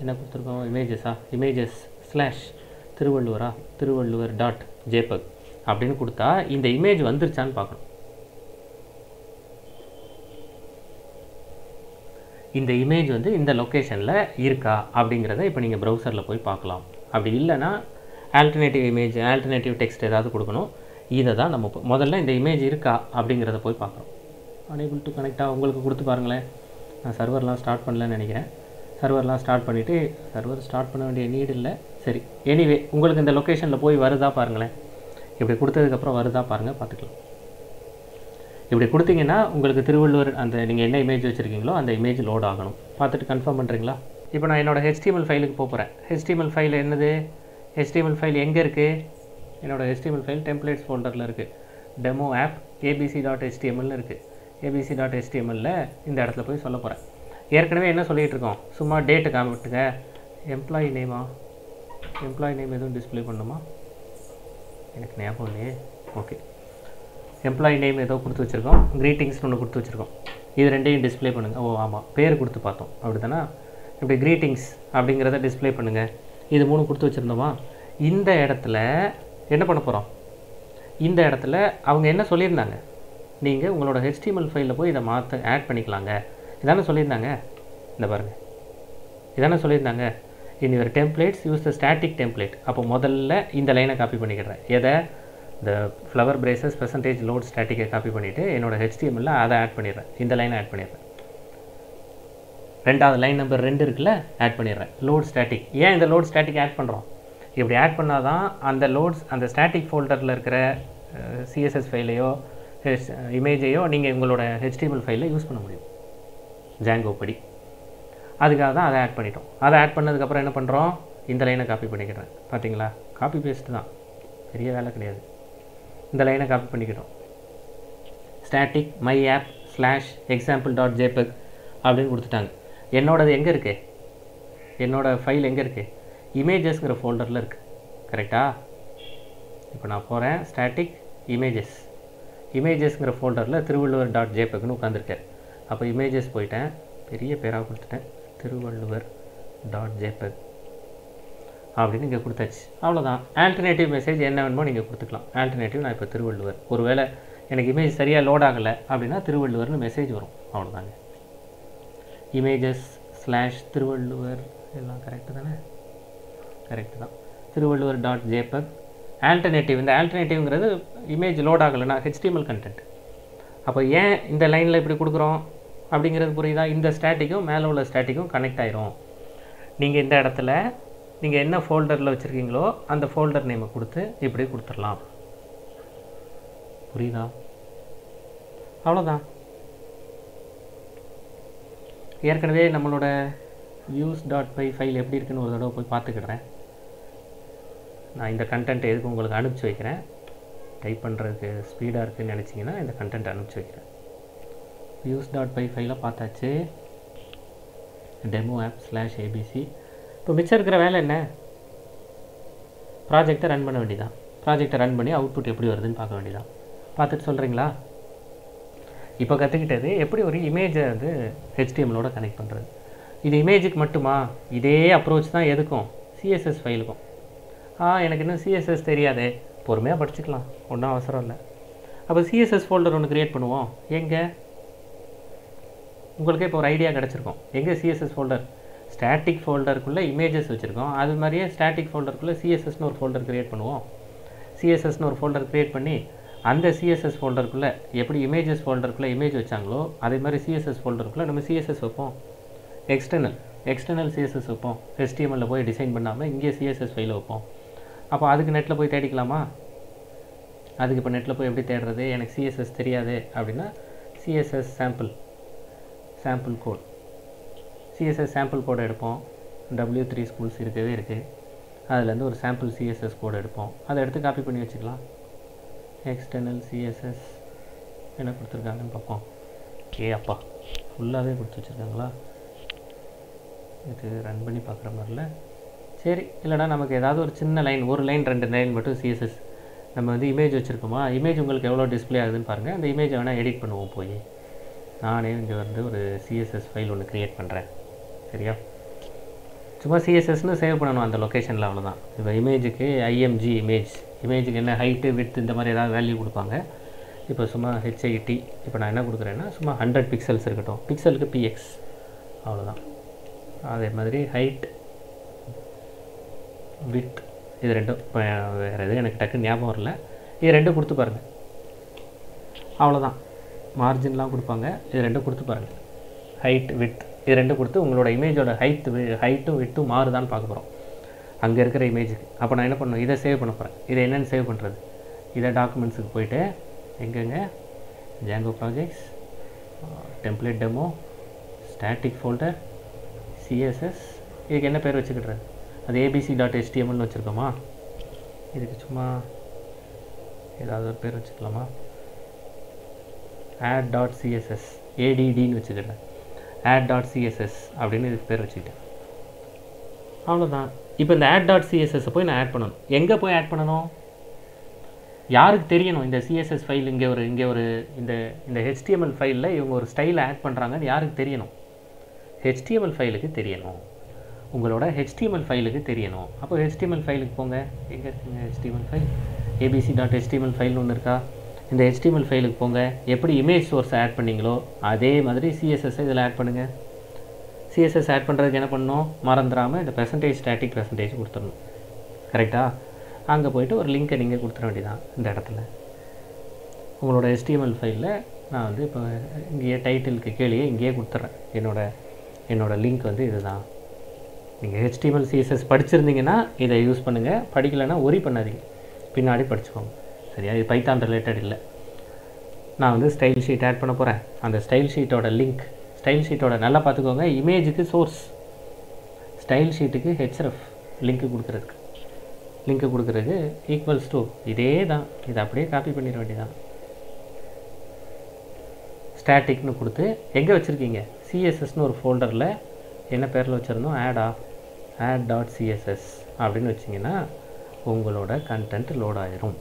என்ன கொடுத்திருக்கோம் images/திருவள்ளுவரா திருவள்ளுவர்.jpg அப்படினு கொடுத்தா இந்த இமேஜ் வந்திருச்சான்னு பார்க்கணும் இந்த இமேஜ் வந்து இந்த லொகேஷன்ல இருக்கா அப்படிங்கறதை இப்போ நீங்க பிரவுசர்ல போய் பார்க்கலாம் அப்படி இல்லனா ஆல்டர்னேட்டிவ் இமேஜ் ஆல்டர்னேட்டிவ் டெக்ஸ்ட் ஏதாவது கொடுக்கணும் இத தான் நம்ம முதல்ல இந்த இமேஜ் இருக்கா அப்படிங்கறதை போய் பார்க்கணும் unable to connect உங்களுக்கு கொடுத்து பாருங்களேன். நான் சர்வர்லாம் ஸ்டார்ட் பண்ணலன்னு நினைக்கிறேன். சர்வர்லாம் ஸ்டார்ட் பண்ணிவிட்டு சர்வர் ஸ்டார்ட் பண்ண வேண்டிய நீட் இல்லை. சரி, எனிவே உங்களுக்கு இந்த லொக்கேஷனில் போய் வருதா பாருங்களேன். இப்படி கொடுத்ததுக்கப்புறம் வருதா பாருங்கள், பார்த்துக்கலாம். இப்படி கொடுத்தீங்கன்னா உங்களுக்கு திருவள்ளுவர் அந்த நீங்கள் என்ன இமேஜ் வச்சுருக்கீங்களோ அந்த இமேஜ் லோட் ஆகணும். பார்த்துட்டு கன்ஃபார்ம் பண்ணுறீங்களா? இப்போ நான் என்னோடய HTML ஃபைலுக்கு போகிறேன். HTML ஃபைல் என்னது? HTML ஃபைல் எங்கே இருக்குது? என்னோடய HTML ஃபைல் டெம்ப்ளேட்ஸ் ஃபோல்டரில் இருக்குது. டெமோ ஆப் abc.htmlனு இருக்குது. abc.htmlல இந்த இடத்துல போய் சொல்ல போகிறேன். ஏற்கனவே என்ன சொல்லிகிட்டு இருக்கோம், சும்மா டேட்டு காமிட்டுங்க. எம்ப்ளாயி நேமா, எம்ப்ளாயி நேம் எதுவும் டிஸ்பிளே பண்ணுமா? எனக்கு ஞாபகம் இல்லையே. ஓகே, எம்ப்ளாயி நேம் ஏதோ கொடுத்து வச்சுருக்கோம். க்ரீட்டிங்ஸ்னு ஒன்று கொடுத்து வச்சுருக்கோம். இது ரெண்டையும் டிஸ்பிளே பண்ணுங்கள். ஓ ஆமாம், பேர் கொடுத்து பார்த்தோம் அப்படி தானே. இப்படி க்ரீட்டிங்ஸ் அப்படிங்கிறத டிஸ்பிளே பண்ணுங்கள். இது மூணு கொடுத்து வச்சுருந்தோமா? இந்த இடத்துல என்ன பண்ண போகிறோம்? இந்த இடத்துல அவங்க என்ன சொல்லியிருந்தாங்க, நீங்கள் உங்களோட HTML ஃபைலில் போய் இதை மாற்ற ஆட் பண்ணிக்கலாங்க இதானே சொல்லியிருந்தாங்க. இந்த பாருங்கள், இதானே சொல்லியிருந்தாங்க. In your templates use the static template. அப்போ முதல்ல இந்த லைனை காப்பி பண்ணிக்கிறேன். எதை? இந்த ஃப்ளவர் பிரேசஸ் பெர்சன்டேஜ் லோட் ஸ்டாட்டிக்கை காப்பி பண்ணிவிட்டு என்னோட HTML அதை ஆட் பண்ணிடுறேன். இந்த லைனை ஆட் பண்ணிடுறேன். ரெண்டாவது லைன் நம்பர் 2 இருக்குல்ல, ஆட் பண்ணிடுறேன். Load static. ஏன் இந்த லோட் ஸ்டாட்டிக் ஆட் பண்ணுறோம்? இப்படி ஆட் பண்ணால் தான் அந்த லோட்ஸ் அந்த ஸ்டாட்டிக் ஃபோல்டரில் இருக்கிற CSS ஃபைலையோ இமேஜையோ நீங்கள் உங்களோட HTML ஃபைலில் யூஸ் பண்ண முடியும் Django படி. அதுக்காக தான் அதை ஆட் பண்ணிட்டோம். அதை ஆட் பண்ணதுக்கப்புறம் என்ன பண்ணுறோம், இந்த லைனை காப்பி பண்ணிக்கிட்டேன். பார்த்தீங்களா, காப்பி பேஸ்ட்டு தான், பெரிய வேலை கிடையாது. இந்த லைனை காப்பி பண்ணிக்கிட்டோம். ஸ்டாட்டிக் மை ஆப் /example.jpg அப்படின்னு கொடுத்துட்டாங்க. என்னோடது எங்கே இருக்குது? என்னோடய ஃபைல் எங்கே இருக்குது? இமேஜஸ்ங்கிற ஃபோல்டரில் இருக்குது. கரெக்டாக இப்போ நான் போகிறேன். ஸ்டாட்டிக் இமேஜஸ், இமேஜஸ்ங்கிற ஃபோல்டரில் திருவள்ளுவர்.jpgனு உட்காந்துருக்கேன். அப்போ இமேஜஸ் போயிட்டேன், பெரிய பேராக கொடுத்துட்டேன். திருவள்ளுவர்.jpg அப்படின்னு இங்கே கொடுத்தாச்சு. அவ்வளோதான். ஆல்டர்னேட்டிவ் மெசேஜ் என்ன வேணுமோ நீங்கள் கொடுத்துக்கலாம். ஆல்டர்னேட்டிவ் நான் இப்போ திருவள்ளுவர். ஒருவேளை எனக்கு இமேஜ் சரியாக லோட் ஆகலை அப்படின்னா திருவள்ளுவர்னு மெசேஜ் வரும். அவ்வளோதாங்க. இமேஜஸ் /திருவள்ளுவர் எல்லாம் கரெக்டு தானே? கரெக்டு தான். திருவள்ளுவர்.jpg ஆல்டர்னேட்டிவ். இந்த ஆல்டர்னேட்டிவ்ங்கிறது இமேஜ் லோட் ஆகலைன்னா HTML கண்டென்ட். அப்போ ஏன் இந்த லைனில் இப்படி கொடுக்குறோம் அப்படிங்கிறது புரியுதா? இந்த ஸ்டாட்டிக்கும் மேலே உள்ள ஸ்டாட்டிக்கும் கனெக்ட் ஆகிரும். நீங்கள் இந்த இடத்துல நீங்கள் என்ன ஃபோல்டரில் வச்சுருக்கீங்களோ அந்த ஃபோல்டர் நேமை கொடுத்து இப்படி கொடுத்துடலாம். புரியுதா? அவ்வளோதான். ஏற்கனவே நம்மளோட views.py ஃபைல் எப்படி இருக்குன்னு ஒரு தடவை போய் பார்த்துக்கிட்றேன். நான் இந்த கண்டென்ட்டை எதுக்கு உங்களுக்கு அனுப்பிச்சி வைக்கிறேன். டைப் பண்ணுறதுக்கு ஸ்பீடாக இருக்குதுன்னு நினச்சிங்கன்னா இந்த கண்டென்ட் அனுப்பிச்சி வைக்கிறேன். views.py ஃபைலை பார்த்தாச்சு. Demo app /abc. இப்போ மிச்சம் இருக்கிற வேலை என்ன? ப்ராஜெக்டை ரன் பண்ண வேண்டியதான். ப்ராஜெக்டை ரன் பண்ணி அவுட்புட் எப்படி வருதுன்னு பார்க்க வேண்டியதான். பார்த்துட்டு சொல்கிறீங்களா? இப்போ கற்றுக்கிட்டது எப்படி ஒரு இமேஜை வந்து HTML-ஓட கனெக்ட் பண்ணுறது. இது இமேஜுக்கு மட்டுமா? இதே அப்ரோச் தான் எதுக்கும்? CSS ஃபைலுக்கும். எனக்கு இன்னும் CSS தெரியாதே. பொறுமையாக படிச்சுக்கலாம், ஒன்றும் அவசரம் இல்லை. அப்போ CSS ஃபோல்டர் ஒன்று க்ரியேட் பண்ணுவோம். எங்கே? உங்களுக்கே இப்போ ஒரு ஐடியா கிடச்சிருக்கோம். எங்கே CSS ஃபோல்டர்? ஸ்டாட்டிக் ஃபோல்டருக்குள்ளே இமேஜஸ் வச்சுருக்கோம். அது மாதிரியே ஸ்டாட்டிக் ஃபோல்டருக்குள்ளே CSSனு ஒரு ஃபோல்டர் க்ரியேட் பண்ணுவோம். CSSனு ஒரு ஃபோல்டர் க்ரியேட் பண்ணி அந்த CSS ஃபோல்டருக்குள்ளே எப்படி இமேஜஸ் ஃபோல்டருக்குள்ளே இமேஜ் வச்சாங்களோ அதே மாதிரி CSS ஃபோல்டருக்குள்ளே நம்ம CSS வைப்போம். எக்ஸ்டர்னல் CSS வைப்போம். HTML-ல போய் டிசைன் பண்ணாமல் இங்கே CSS ஃபைலில் வைப்போம். அப்போ அதுக்கு நெட்டில் போய் தேடிக்கலாமா? அதுக்கு இப்போ நெட்டில் போய் எப்படி தேடுறது? எனக்கு CSS தெரியாது அப்படின்னா CSS sample code, CSS sample கோடை எடுப்போம். W3 ஸ்கூல்ஸ் இருக்கவே இருக்குது. அதுலேருந்து ஒரு சாம்பிள் CSS கோடை எடுப்போம். அதை எடுத்து காப்பி பண்ணி வச்சுக்கலாம். எக்ஸ்டர்னல் CSS என்ன கொடுத்துருக்காங்கன்னு பார்ப்போம். அப்பா ஃபுல்லாகவே கொடுத்து வச்சுருக்காங்களா? இது ரன் பண்ணி பார்க்குற மாதிரில. சரி, இல்லைனா நமக்கு ஏதாவது ஒரு சின்ன லைன், ஒரு லைன் 2 லைன் மட்டும் CSS. நம்ம வந்து இமேஜ் வச்சுருக்கோமா? இமேஜ் உங்களுக்கு எவ்வளோ டிஸ்பிளே ஆகுதுன்னு பாருங்கள். அந்த இமேஜை வேணால் எடிட் பண்ணுவோம். போய் நானே இங்கே வந்து ஒரு CSS ஃபைல் ஒன்று க்ரியேட் பண்ணுறேன். சரியா? சும்மா CSSன்னு சேவ் பண்ணணும் அந்த லொக்கேஷனில். அவ்வளோதான். இப்போ இமேஜுக்கு IMG இமேஜுக்கு என்ன ஹைட்டு விட்த் இந்த மாதிரி ஏதாவது வேல்யூ கொடுப்பாங்க. இப்போ சும்மா HIT. இப்போ நான் என்ன கொடுக்குறேன்னா சும்மா 100 pixels இருக்கட்டும். பிக்சலுக்கு px. அவ்வளோதான். அதே மாதிரி ஹைட் வித் இது ரெண்டும். இப்போ வேறு எதுவும் எனக்கு டக்குன்னு ஞாபகம் வரல. இது ரெண்டும் கொடுத்து பாருங்கள். அவ்வளோதான். margin लांग कुड़पांगे ये रेंडो कुड़ते पारेंगे height width ये रेंडो कुड़ते उंगलोड image ओड height width मार दान पाक परों अंगे इरुक्किर image अप्पो नान एन्ना पन्नुम इदा सेव पण्ण पोरेन इदा एन्ना सेव पण्णறது इदा डॉक्यूमेंट्स க்கு போய்ட்டு எங்கங்க Django projects template demo static folder css இதுக்கு என்ன பேர் வெச்சுக்கிட்டறது அது abc.html னு வெச்சிருக்கோமா இதுக்கு சும்மா ஏதாவது ஒரு பேர் வெச்சுக்கலாமா add.css add னு வெச்சுக்கிட்டேன் add.css அப்படினு இதுக்கு பேர் வெச்சிட்டேன் அவ்வளவுதான் இப்போ இந்த add.css போய் நான் ஆட் பண்ணனும் எங்க போய் ஆட் பண்ணனும் யாருக்கு தெரியணும் இந்த css ஃபைல் இங்க ஒரு இந்த html ஃபைல்ல இவங்க ஒரு ஸ்டைல் ஆட் பண்றாங்கன்னு யாருக்கு தெரியணும் html ஃபைலுக்கு தெரியணும் உங்களோட html ஃபைலுக்கு தெரியணும் அப்ப html ஃபைலுக்கு போங்க எங்க இருக்குங்க html ஃபைல் abc.html ஃபைல் ஒன்னு இருக்கா இந்த html ஃபைலுக்கு போங்க எப்படி இமேஜ் சோர்ஸ் ஆட் பண்ணீங்களோ அதே மாதிரி css ஐ இதல ஆட் பண்ணுங்க css ஆட் பண்றதுக்கு என்ன பண்ணனும் மறந்துராம இந்த percentage static கொடுத்துறணும் கரெக்ட்டா அங்க போய்ட்டு ஒரு லிங்க் நீங்க கொடுத்துற வேண்டியதான் இந்த இடத்துல உங்களோட HTML ஃபைல்ல நான் வந்து இப்போ இங்கே டைட்டிலுக்கு கீழயே இங்கே கொடுத்துறேன் என்னோட லிங்க் வந்து இதுதான் நீங்க HTML CSS படிச்சிருந்தீங்கன்னா இத யூஸ் பண்ணுங்க படிக்கலனா worry பண்ணாதீங்க பின்னாடி படிச்சுக்கோங்க சரியா இது Python ரிலேட்டட் இல்ல நான் வந்து ஸ்டைல் ஷீட் ஆட் பண்ண போறேன் அந்த ஸ்டைல் ஷீட்டோட லிங்க் ஸ்டைல் ஷீட்டோட நல்லா பாத்துக்கோங்க இமேஜ்க்கு சோர்ஸ் ஸ்டைல் ஷீட்டுக்கு href லிங்க் கொடுக்கிறதுக்கு लिंक कुड़क्करदु equals to इदे दान इद अप्पडिये कॉपी पन्निर वेंडियदान static नु कुडुत्तु एंगे वेच्चिरुक्कींगे css नु ओरु folder la एन्न पेरला वेच्चिरुंदोम add.css अप्पडिनु वेच्चींगना उंगलोड content load आयिरुम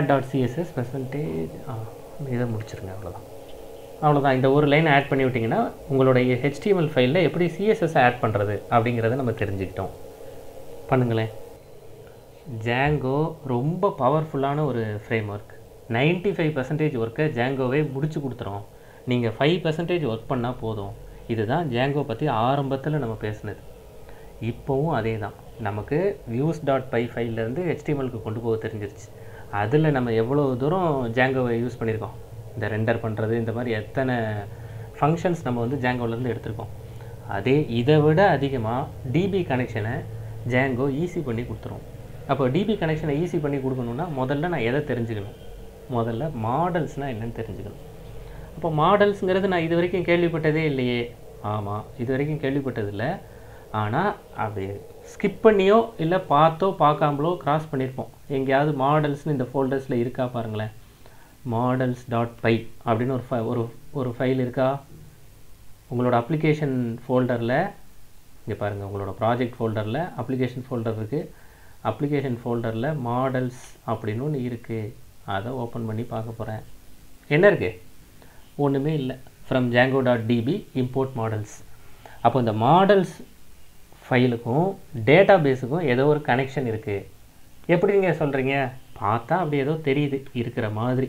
add.css percentage इद मुडिच्चिरुंगे अव्वलुदान அவ்வளவுதான் இந்த ஒரு லைன் ஆட் பண்ணி விட்டீங்கன்னா உங்களுடைய HTML ஃபைல்ல எப்படி CSS ஆட் பண்றது அப்படிங்கறதை நம்ம தெரிஞ்சிட்டோம் பண்ணுங்களே Django ரொம்ப பவர்ஃபுல்லான ஒரு ஃப்ரேம்வொர்க் 95% வர்க்க Djangoவே முடிச்சு கொடுத்துறோம் நீங்க 5% வர்க் பண்ணா போதும் இதுதான் Django பத்தி ஆரம்பத்துல நம்ம பேசினது இப்போவும் அதேதான் நமக்கு views.py ஃபைல்ல இருந்து HTML க்கு கொண்டு போக தெரிஞ்சிருச்சு அதுல நம்ம எவ்வளவு தூரம் Djangoவை யூஸ் பண்ணிருக்கோம் இந்த ரெண்டர் பண்றது இந்த மாதிரி எத்தனை ஃபங்க்ஷன்ஸ் நம்ம வந்து Djangoல இருந்து எடுத்துறோம் அதே இதவிட அதிகமா DB கனெக்ஷனை Django ஈஸி பண்ணி கொடுத்துரும் அப்போ DB கனெக்ஷனை ஈஸி பண்ணி கொடுக்கணும்னா முதல்ல நான் எதை தெரிஞ்சுக்கணும் முதல்ல மாடல்ஸ்னா என்னன்னு தெரிஞ்சுக்கணும் அப்போ மாடல்ஸ்ங்கிறது நான் இதுவரைக்கும் கேள்விப்பட்டதே இல்லையே ஆமா இதுவரைக்கும் கேள்விப்பட்டது இல்ல ஆனா அப்படியே ஸ்கிப் பண்ணியோ இல்ல பார்த்தோ பார்க்காமலோ கிராஸ் பண்ணிருப்போம் எங்கயாவது மாடல்ஸ்னு இந்த ஃபோல்டர்ஸ்ல இருக்கா பாருங்களே models.py அப்படின ஒரு ஃபைல் இருக்கா உங்களோட அப்ளிகேஷன் ஃபோல்டர்ல இங்க பாருங்க உங்களோட ப்ராஜெக்ட் ஃபோல்டர்ல அப்ளிகேஷன் ஃபோல்டர் இருக்கு அப்ளிகேஷன் ஃபோல்டர்ல மாடல்ஸ் அப்படின ஒன்னு இருக்கு அத ஓபன் பண்ணி பார்க்க போறேன் என்ன இருக்கு ஒண்ணுமே இல்ல from django.db import models அப்ப இந்த மாடல்ஸ் ஃபைலுக்கும் டேட்டாபேஸ்க்கும் ஏதோ ஒரு கனெக்ஷன் இருக்கு எப்படி நீங்க சொல்றீங்க பார்த்தா அப்படியே ஏதோ தெரியுது இருக்கிற மாதிரி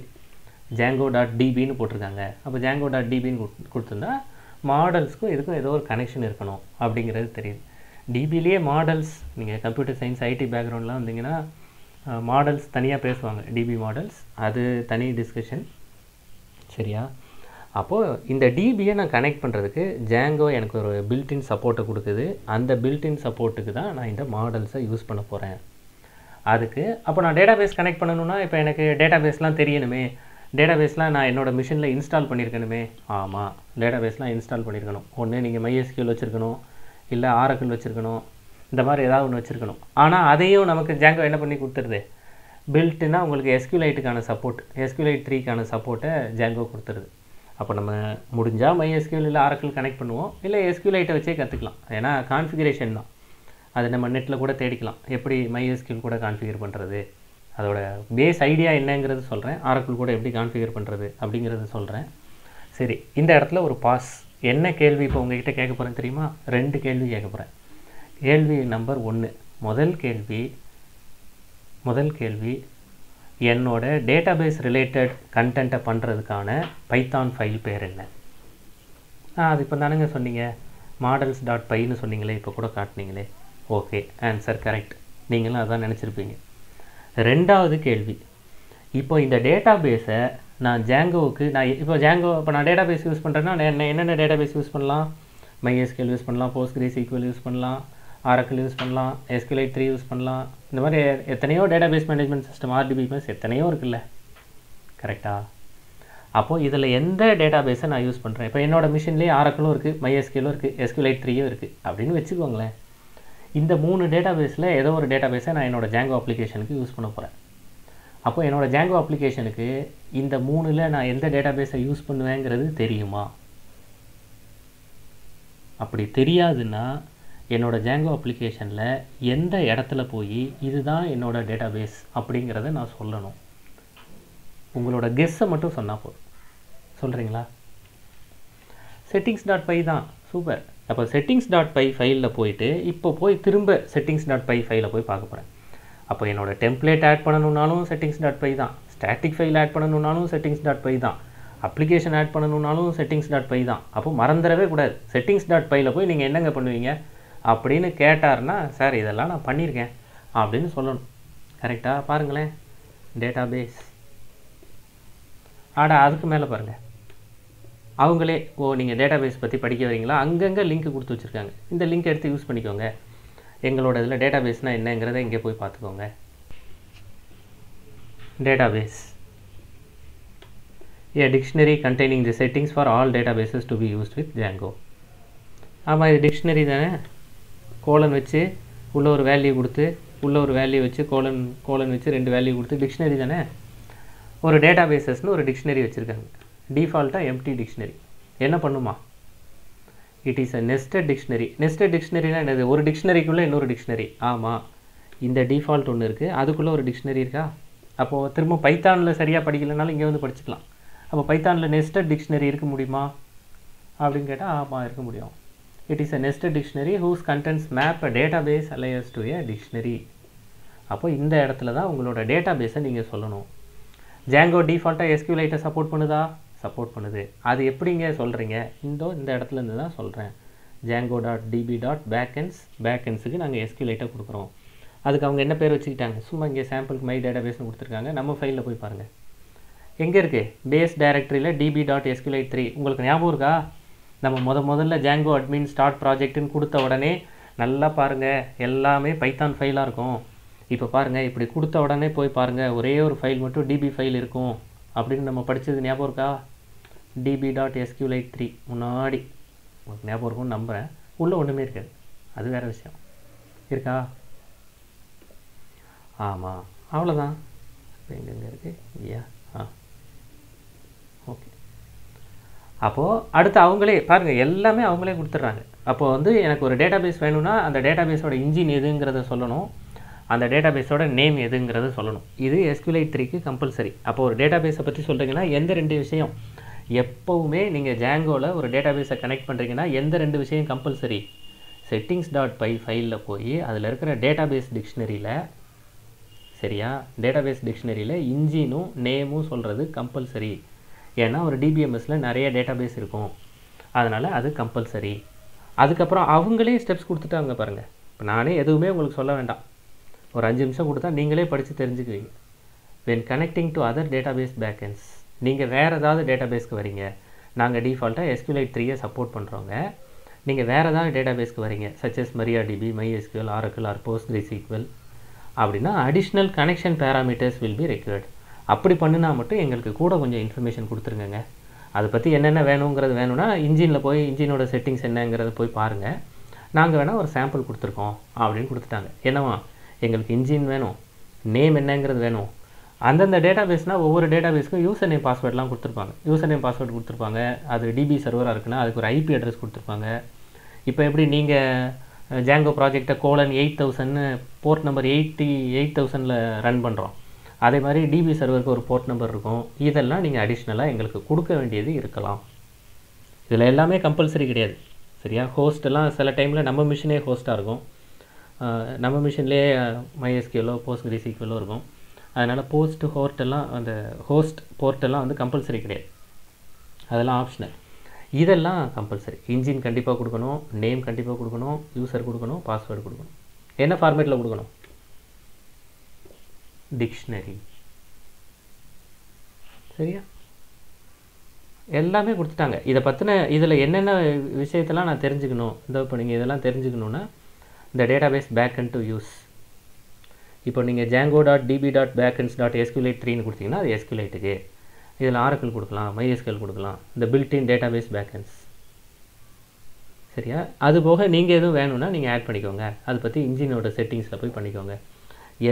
django.db னு போட்டுருக்காங்க அப்ப django.db னு கொடுத்தா மாடல்ஸ்க்கு இதுக்கு ஏதோ ஒரு கனெக்ஷன் இருக்கணும் அப்படிங்கிறது தெரியுது db லயே மாடல்ஸ் நீங்க கம்ப்யூட்டர் சயின்ஸ் ஐடி பேக்ரவுண்ட்லாம் வந்தீங்கன்னா மாடல்ஸ் தனியா பேசுவாங்க db மாடல்ஸ் அது தனி டிஸ்கஷன் சரியா அப்போ இந்த db யை நான் கனெக்ட் பண்றதுக்கு Django எனக்கு ஒரு built in support கொடுக்குது அந்த built in supportக்கு தான் நான் இந்த மாடல்ஸை யூஸ் பண்ண போறேன் அதுக்கு அப்ப நான் டேட்டாபேஸ் கனெக்ட் பண்ணனும்னா இப்போ எனக்கு டேட்டாபேஸ்லாம் தெரியணுமே டேட்டாபேஸ்லாம் நான் என்னோட மெஷின்ல இன்ஸ்டால் பண்ணிருக்கணுமே ஆமா டேட்டாபேஸ்லாம் இன்ஸ்டால் பண்ணிருக்கணும் ஒண்ணே நீங்க MySQL வச்சிருக்கணும் இல்ல Oracle வச்சிருக்கணும் இந்த மாதிரி ஏதாவது ஒன்னு வச்சிருக்கணும் ஆனா அதையும் நமக்கு Django என்ன பண்ணி கொடுத்துருது built in உங்களுக்கு SQLite கான சப்போர்ட் SQLite 3 கான சப்போர்ட்ட Django கொடுத்துருது அப்ப நம்ம முடிஞ்சா MySQL இல்ல Oracle கனெக்ட் பண்ணுவோம் இல்ல SQLite வச்சே கத்துக்கலாம் ஏனா கான்ஃபிகரேஷன் தான் அது நம்ம நெட்ல கூட தேடிக்கலாம் எப்படி MySQL கூட கான்ஃபிகர் பண்றது அதோட பேஸ் ஐடியா என்னங்கறது சொல்றேன் Oracle கூட எப்படி கான்ஃபிகர் பண்றது அப்படிங்கறது சொல்றேன் சரி இந்த இடத்துல ஒரு பாஸ் என்ன கேள்வி இப்ப உங்ககிட்ட கேட்க போறேன் தெரியுமா ரெண்டு கேள்வி கேட்க போறேன் கேள்வி நம்பர் 1 முதல் கேள்வி என்னோட டேட்டாபேஸ் ரிலேட்டட் கண்டென்ட் பண்றதுக்கான Python ஃபைல் பேர் என்ன அது இப்ப நானங்க சொன்னீங்க models.py னு சொன்னீங்களே இப்ப கூட காட்டுனீங்களே ओके आंसर करेक्ट நீங்க அதான் நினைச்சிருப்பீங்க இரண்டாவது கேள்வி இப்போ இந்த டேட்டாபேஸை நான் ஜாங்கோவுக்கு நான் இப்போ ஜாங்கோ இப்போ நான் டேட்டாபேஸ் யூஸ் பண்ணுறேன்னா என்னென்ன டேட்டாபேஸ் யூஸ் பண்ணலாம்? MySQL யூஸ் பண்ணலாம், PostgreSQL யூஸ் பண்ணலாம், Oracle யூஸ் பண்ணலாம், SQL3 யூஸ் பண்ணலாம். இந்த மாதிரி எத்தனையோ டேட்டாபேஸ் மேனேஜ்மெண்ட் சிஸ்டம் RDBMS எத்தனையோ இருக்குல்ல, கரெக்டாக? அப்போது இதில் எந்த டேட்டாபேஸை நான் யூஸ் பண்ணுறேன்? இப்போ என்னோடய மிஷின்லேயே Oracleம் இருக்குது, MySQLம் இருக்குது, SQL3யும் இருக்குது அப்படின்னு வச்சுக்கோங்களேன். இந்த 3 டேட்டாபேஸில் ஏதோ ஒரு டேட்டாபேஸை நான் என்னோடய Django அப்ளிகேஷனுக்கு யூஸ் பண்ண போகிறேன். அப்போ என்னோடய Django அப்ளிகேஷனுக்கு இந்த 3ல் நான் எந்த டேட்டாபேஸை யூஸ் பண்ணுவேங்கிறது தெரியுமா? அப்படி தெரியாதுன்னா என்னோடய Django அப்ளிகேஷனில் எந்த இடத்துல போய் இதுதான் என்னோடய டேட்டாபேஸ் அப்படிங்கிறத நான் சொல்லணும். உங்களோட கெஸ்ஸை மட்டும் சொன்னால் போதும். சொல்கிறீங்களா? settings.py தான், சூப்பர். அப்போ settings.py ஃபைலில் போயிட்டு இப்போ போய் திரும்ப settings.py ஃபைலில் போய் பார்க்க போகிறேன். அப்போ என்னோட டெம்ப்ளேட் ஆட் பண்ணணுன்னாலும் settings.py தான், ஸ்டாட்டிக் ஃபைல் ஆட் பண்ணணுன்னாலும் settings.py தான், அப்ளிகேஷன் ஆட் பண்ணணுன்னாலும் settings.py தான். அப்போ மறந்துடவே கூடாது. settings.pyயில் போய் நீங்கள் என்னங்க பண்ணுவீங்க அப்படின்னு கேட்டார்னா, சார் இதெல்லாம் நான் பண்ணியிருக்கேன் அப்படின்னு சொல்லணும். கரெக்டாக? பாருங்களேன், டேட்டாபேஸ். ஆடா, அதுக்கு மேலே பாருங்கள், அவங்களே ஓ நீங்கள் டேட்டாபேஸ் பற்றி படிக்க வரீங்களா, அங்கங்கே லிங்க் கொடுத்து வச்சுருக்காங்க, இந்த லிங்க் எடுத்து யூஸ் பண்ணிக்கோங்க, எங்களோட இதில் டேட்டாபேஸ்னால் என்னங்கிறத இங்கே போய் பார்த்துக்கோங்க. Database a dictionary containing the settings for all databases to be used with Django. ஆமாம், இது டிக்ஷனரி தானே. கோலன் வச்சு உள்ளே ஒரு வேல்யூ கொடுத்து, உள்ளே ஒரு வேல்யூ வச்சு கோலன் கோலன் வச்சு 2 வேல்யூ கொடுத்து, டிக்ஷனரி தானே. ஒரு டேட்டாபேஸஸ்னு ஒரு டிக்ஷனரி வச்சுருக்காங்க. டிஃபால்ட்டாக எம்டி டிக்ஷனரி என்ன பண்ணுமா? It is a nested dictionary. Nested டிக்ஷனரினா என்னது? ஒரு டிக்ஷனரிக்குள்ளே இன்னொரு டிக்ஷனரி. ஆமாம், இந்த டிஃபால்ட் ஒன்று இருக்குது, அதுக்குள்ளே ஒரு டிக்ஷனரி இருக்கா. அப்போது திரும்ப பைத்தானில் சரியாக படிக்கலைனாலும் இங்கே வந்து படிச்சுக்கலாம். அப்போ பைத்தானில் நெஸ்டட் டிக்ஷனரி இருக்க முடியுமா அப்படின்னு கேட்டால் ஆமாம், இருக்க முடியும். It is a nested dictionary whose contents map a database alias to a dictionary. அப்போது இந்த இடத்துல தான் உங்களோட டேட்டாபேஸை நீங்கள் சொல்லணும். Django டிஃபால்ட்டாக SQLite சப்போர்ட் பண்ணுதா? சப்போர்ட் பண்ணுது. அது எப்படிங்க சொல்கிறீங்க? இந்த இடத்துலேருந்து தான் சொல்கிறேன். Django.db.backends நாங்கள் SQLite கொடுக்குறோம். அதுக்கு அவங்க என்ன பேர் வச்சுக்கிட்டாங்க? சும்மா இங்கே சாம்பிளுக்கு மை டேட்டாபேஸ்னு கொடுத்துருக்காங்க. நம்ம ஃபைலில் போய் பாருங்கள், எங்கே இருக்குது? பேஸ் டைரக்டரியில் db.sqlite3. உங்களுக்கு ஞாபகம் இருக்கா? நம்ம முதல்ல Django admin start ப்ராஜெக்ட்டுன்னு கொடுத்த உடனே நல்லா பாருங்கள், எல்லாமே பைத்தான் ஃபைலாக இருக்கும். இப்போ பாருங்கள், இப்படி கொடுத்த உடனே போய் பாருங்கள், ஒரே ஒரு ஃபைல் மட்டும் டிபி ஃபைல் இருக்கும் அப்படின்னு நம்ம படித்தது ஞாபகம் இருக்கா? db.sqlite3 முன்னாடி உங்களுக்கு ஞாபகம் இருக்கும்னு நம்புகிறேன். உள்ளே ஒன்றுமே இருக்காது, அது வேறு விஷயம். இருக்கா? ஆமாம், அவ்வளோதான். இப்போ எங்கெங்கே இருக்குது? இல்லையா? ஆ, ஓகே. அப்போது அடுத்து அவங்களே பாருங்கள், எல்லாமே அவங்களே கொடுத்துட்றாங்க. அப்போது வந்து எனக்கு ஒரு டேட்டாபேஸ் வேணும்னா அந்த டேட்டாபேஸோட இன்ஜின் எதுங்கிறத சொல்லணும், அந்த டேட்டாபேஸோட நேம் எதுங்கிறத சொல்லணும். இது SQLite3க்கு கம்பல்சரி. அப்போ ஒரு டேட்டாபேஸை பற்றி சொல்கிறீங்கன்னா எந்த 2 விஷயம் எப்போவுமே நீங்கள் Djangoவில் ஒரு டேட்டாபேஸை கனெக்ட் பண்ணுறீங்கன்னா எந்த 2 விஷயம் கம்பல்சரி? settings.py ஃபைலில் போய் அதில் இருக்கிற டேட்டாபேஸ் டிக்ஷனரியில், சரியா, டேட்டாபேஸ் டிக்ஷனரியில் இன்ஜினும் நேமும் சொல்கிறது கம்பல்சரி. ஏன்னா ஒரு டிபிஎம்எஸில் நிறைய டேட்டாபேஸ் இருக்கும், அதனால் அது கம்பல்சரி. அதுக்கப்புறம் அவங்களே ஸ்டெப்ஸ் கொடுத்துட்டாங்க பாருங்கள். இப்போ நானே எதுவுமே உங்களுக்கு சொல்ல வேண்டாம், ஒரு 5 நிமிஷம் கொடுத்தா நீங்களே படித்து தெரிஞ்சுக்குவீங்க. when connecting to other database backends, நீங்கள் வேறு ஏதாவது டேட்டாபேஸ்க்கு வரீங்க, நாங்கள் டிஃபால்ட்டாக SQLite3யை சப்போர்ட் பண்ணுறோங்க, நீங்கள் வேறு ஏதாவது டேட்டாபேஸ்க்கு வரீங்க such as MariaDB, MySQL, Oracle or PostgreSQL அப்படின்னா additional connection parameters will be required. அப்படி பண்ணினா மட்டும் எங்களுக்கு கூட கொஞ்சம் இன்ஃபர்மேஷன் கொடுத்துருங்க. அதை பற்றி என்னென்ன வேணுங்கிறது வேணும்னா இன்ஜினில் போய் இன்ஜினோட செட்டிங்ஸ் என்னங்கிறத போய் பாருங்கள். நாங்கள் வேணால் ஒரு சாம்பிள் கொடுத்துருக்கோம் அப்படின்னு கொடுத்துட்டாங்க. என்னவா? எங்களுக்கு இன்ஜின் வேணும், நேம் என்னங்கிறது வேணும், அந்தந்த டேட்டாபேஸ்னால் ஒவ்வொரு டேட்டாபேஸ்க்கும் யூசர் நேம் பாஸ்வேர்ட்லாம் கொடுத்துருப்பாங்க. யூசர் நேம் பாஸ்வேர்ட் கொடுத்துருப்பாங்க, அது டிபி சர்வராக இருக்குன்னா அதுக்கு ஒரு ஐபி அட்ரஸ் கொடுத்துருப்பாங்க. இப்போ எப்படி நீங்கள் Django ப்ராஜெக்டை :8000 போர்ட் நம்பர் 88000ல் ரன் பண்ணுறோம், அதே மாதிரி டிபி சர்வருக்கு ஒரு போர்ட் நம்பர் இருக்கும். இதெல்லாம் நீங்கள் அடிஷ்னலாக எங்களுக்கு கொடுக்க வேண்டியது இருக்கலாம். இதில் எல்லாமே கம்பல்சரி கிடையாது, சரியா? ஹோஸ்டெல்லாம் சில டைமில் நம்ம மிஷினே ஹோஸ்ட்டாக இருக்கும், நம்ம மிஷின்லேயே MySQLோ PostgreSQLோ இருக்கும். அதனால் அந்த ஹோஸ்ட் போர்ட்டெல்லாம் வந்து கம்பல்சரி கிடையாது, அதெல்லாம் ஆப்ஷனல். இதெல்லாம் கம்பல்சரி. இன்ஜின் கண்டிப்பாக கொடுக்கணும், நேம் கண்டிப்பாக கொடுக்கணும், யூசர் கொடுக்கணும், பாஸ்வேர்டு கொடுக்கணும். என்ன ஃபார்மேட்டில் கொடுக்கணும்? டிக்ஷனரி. சரியா எல்லாமே கொடுத்துட்டாங்க இத பத்தின இதுல என்னென்ன விஷயத்தலாம் நான் தெரிஞ்சுக்கணும் இந்த இப்ப நீங்க இதெல்லாம் தெரிஞ்சுக்கணும்னா இந்த டேட்டாபேஸ் பேக்கெண்ட் டு யூஸ் இப்போ நீங்க django.db.backends.sqlite3 னு கொடுத்தீங்கன்னா அது SQLite க்கு இதல Oracle கொடுக்கலாம் MySQL கொடுக்கலாம் இந்த built in database backends சரியா அது போக நீங்க எது வேணும்னா நீங்க ஆட் பண்ணிக்கோங்க அது பத்தி இன்ஜினோட செட்டிங்ஸ்ல போய் பண்ணிக்கோங்க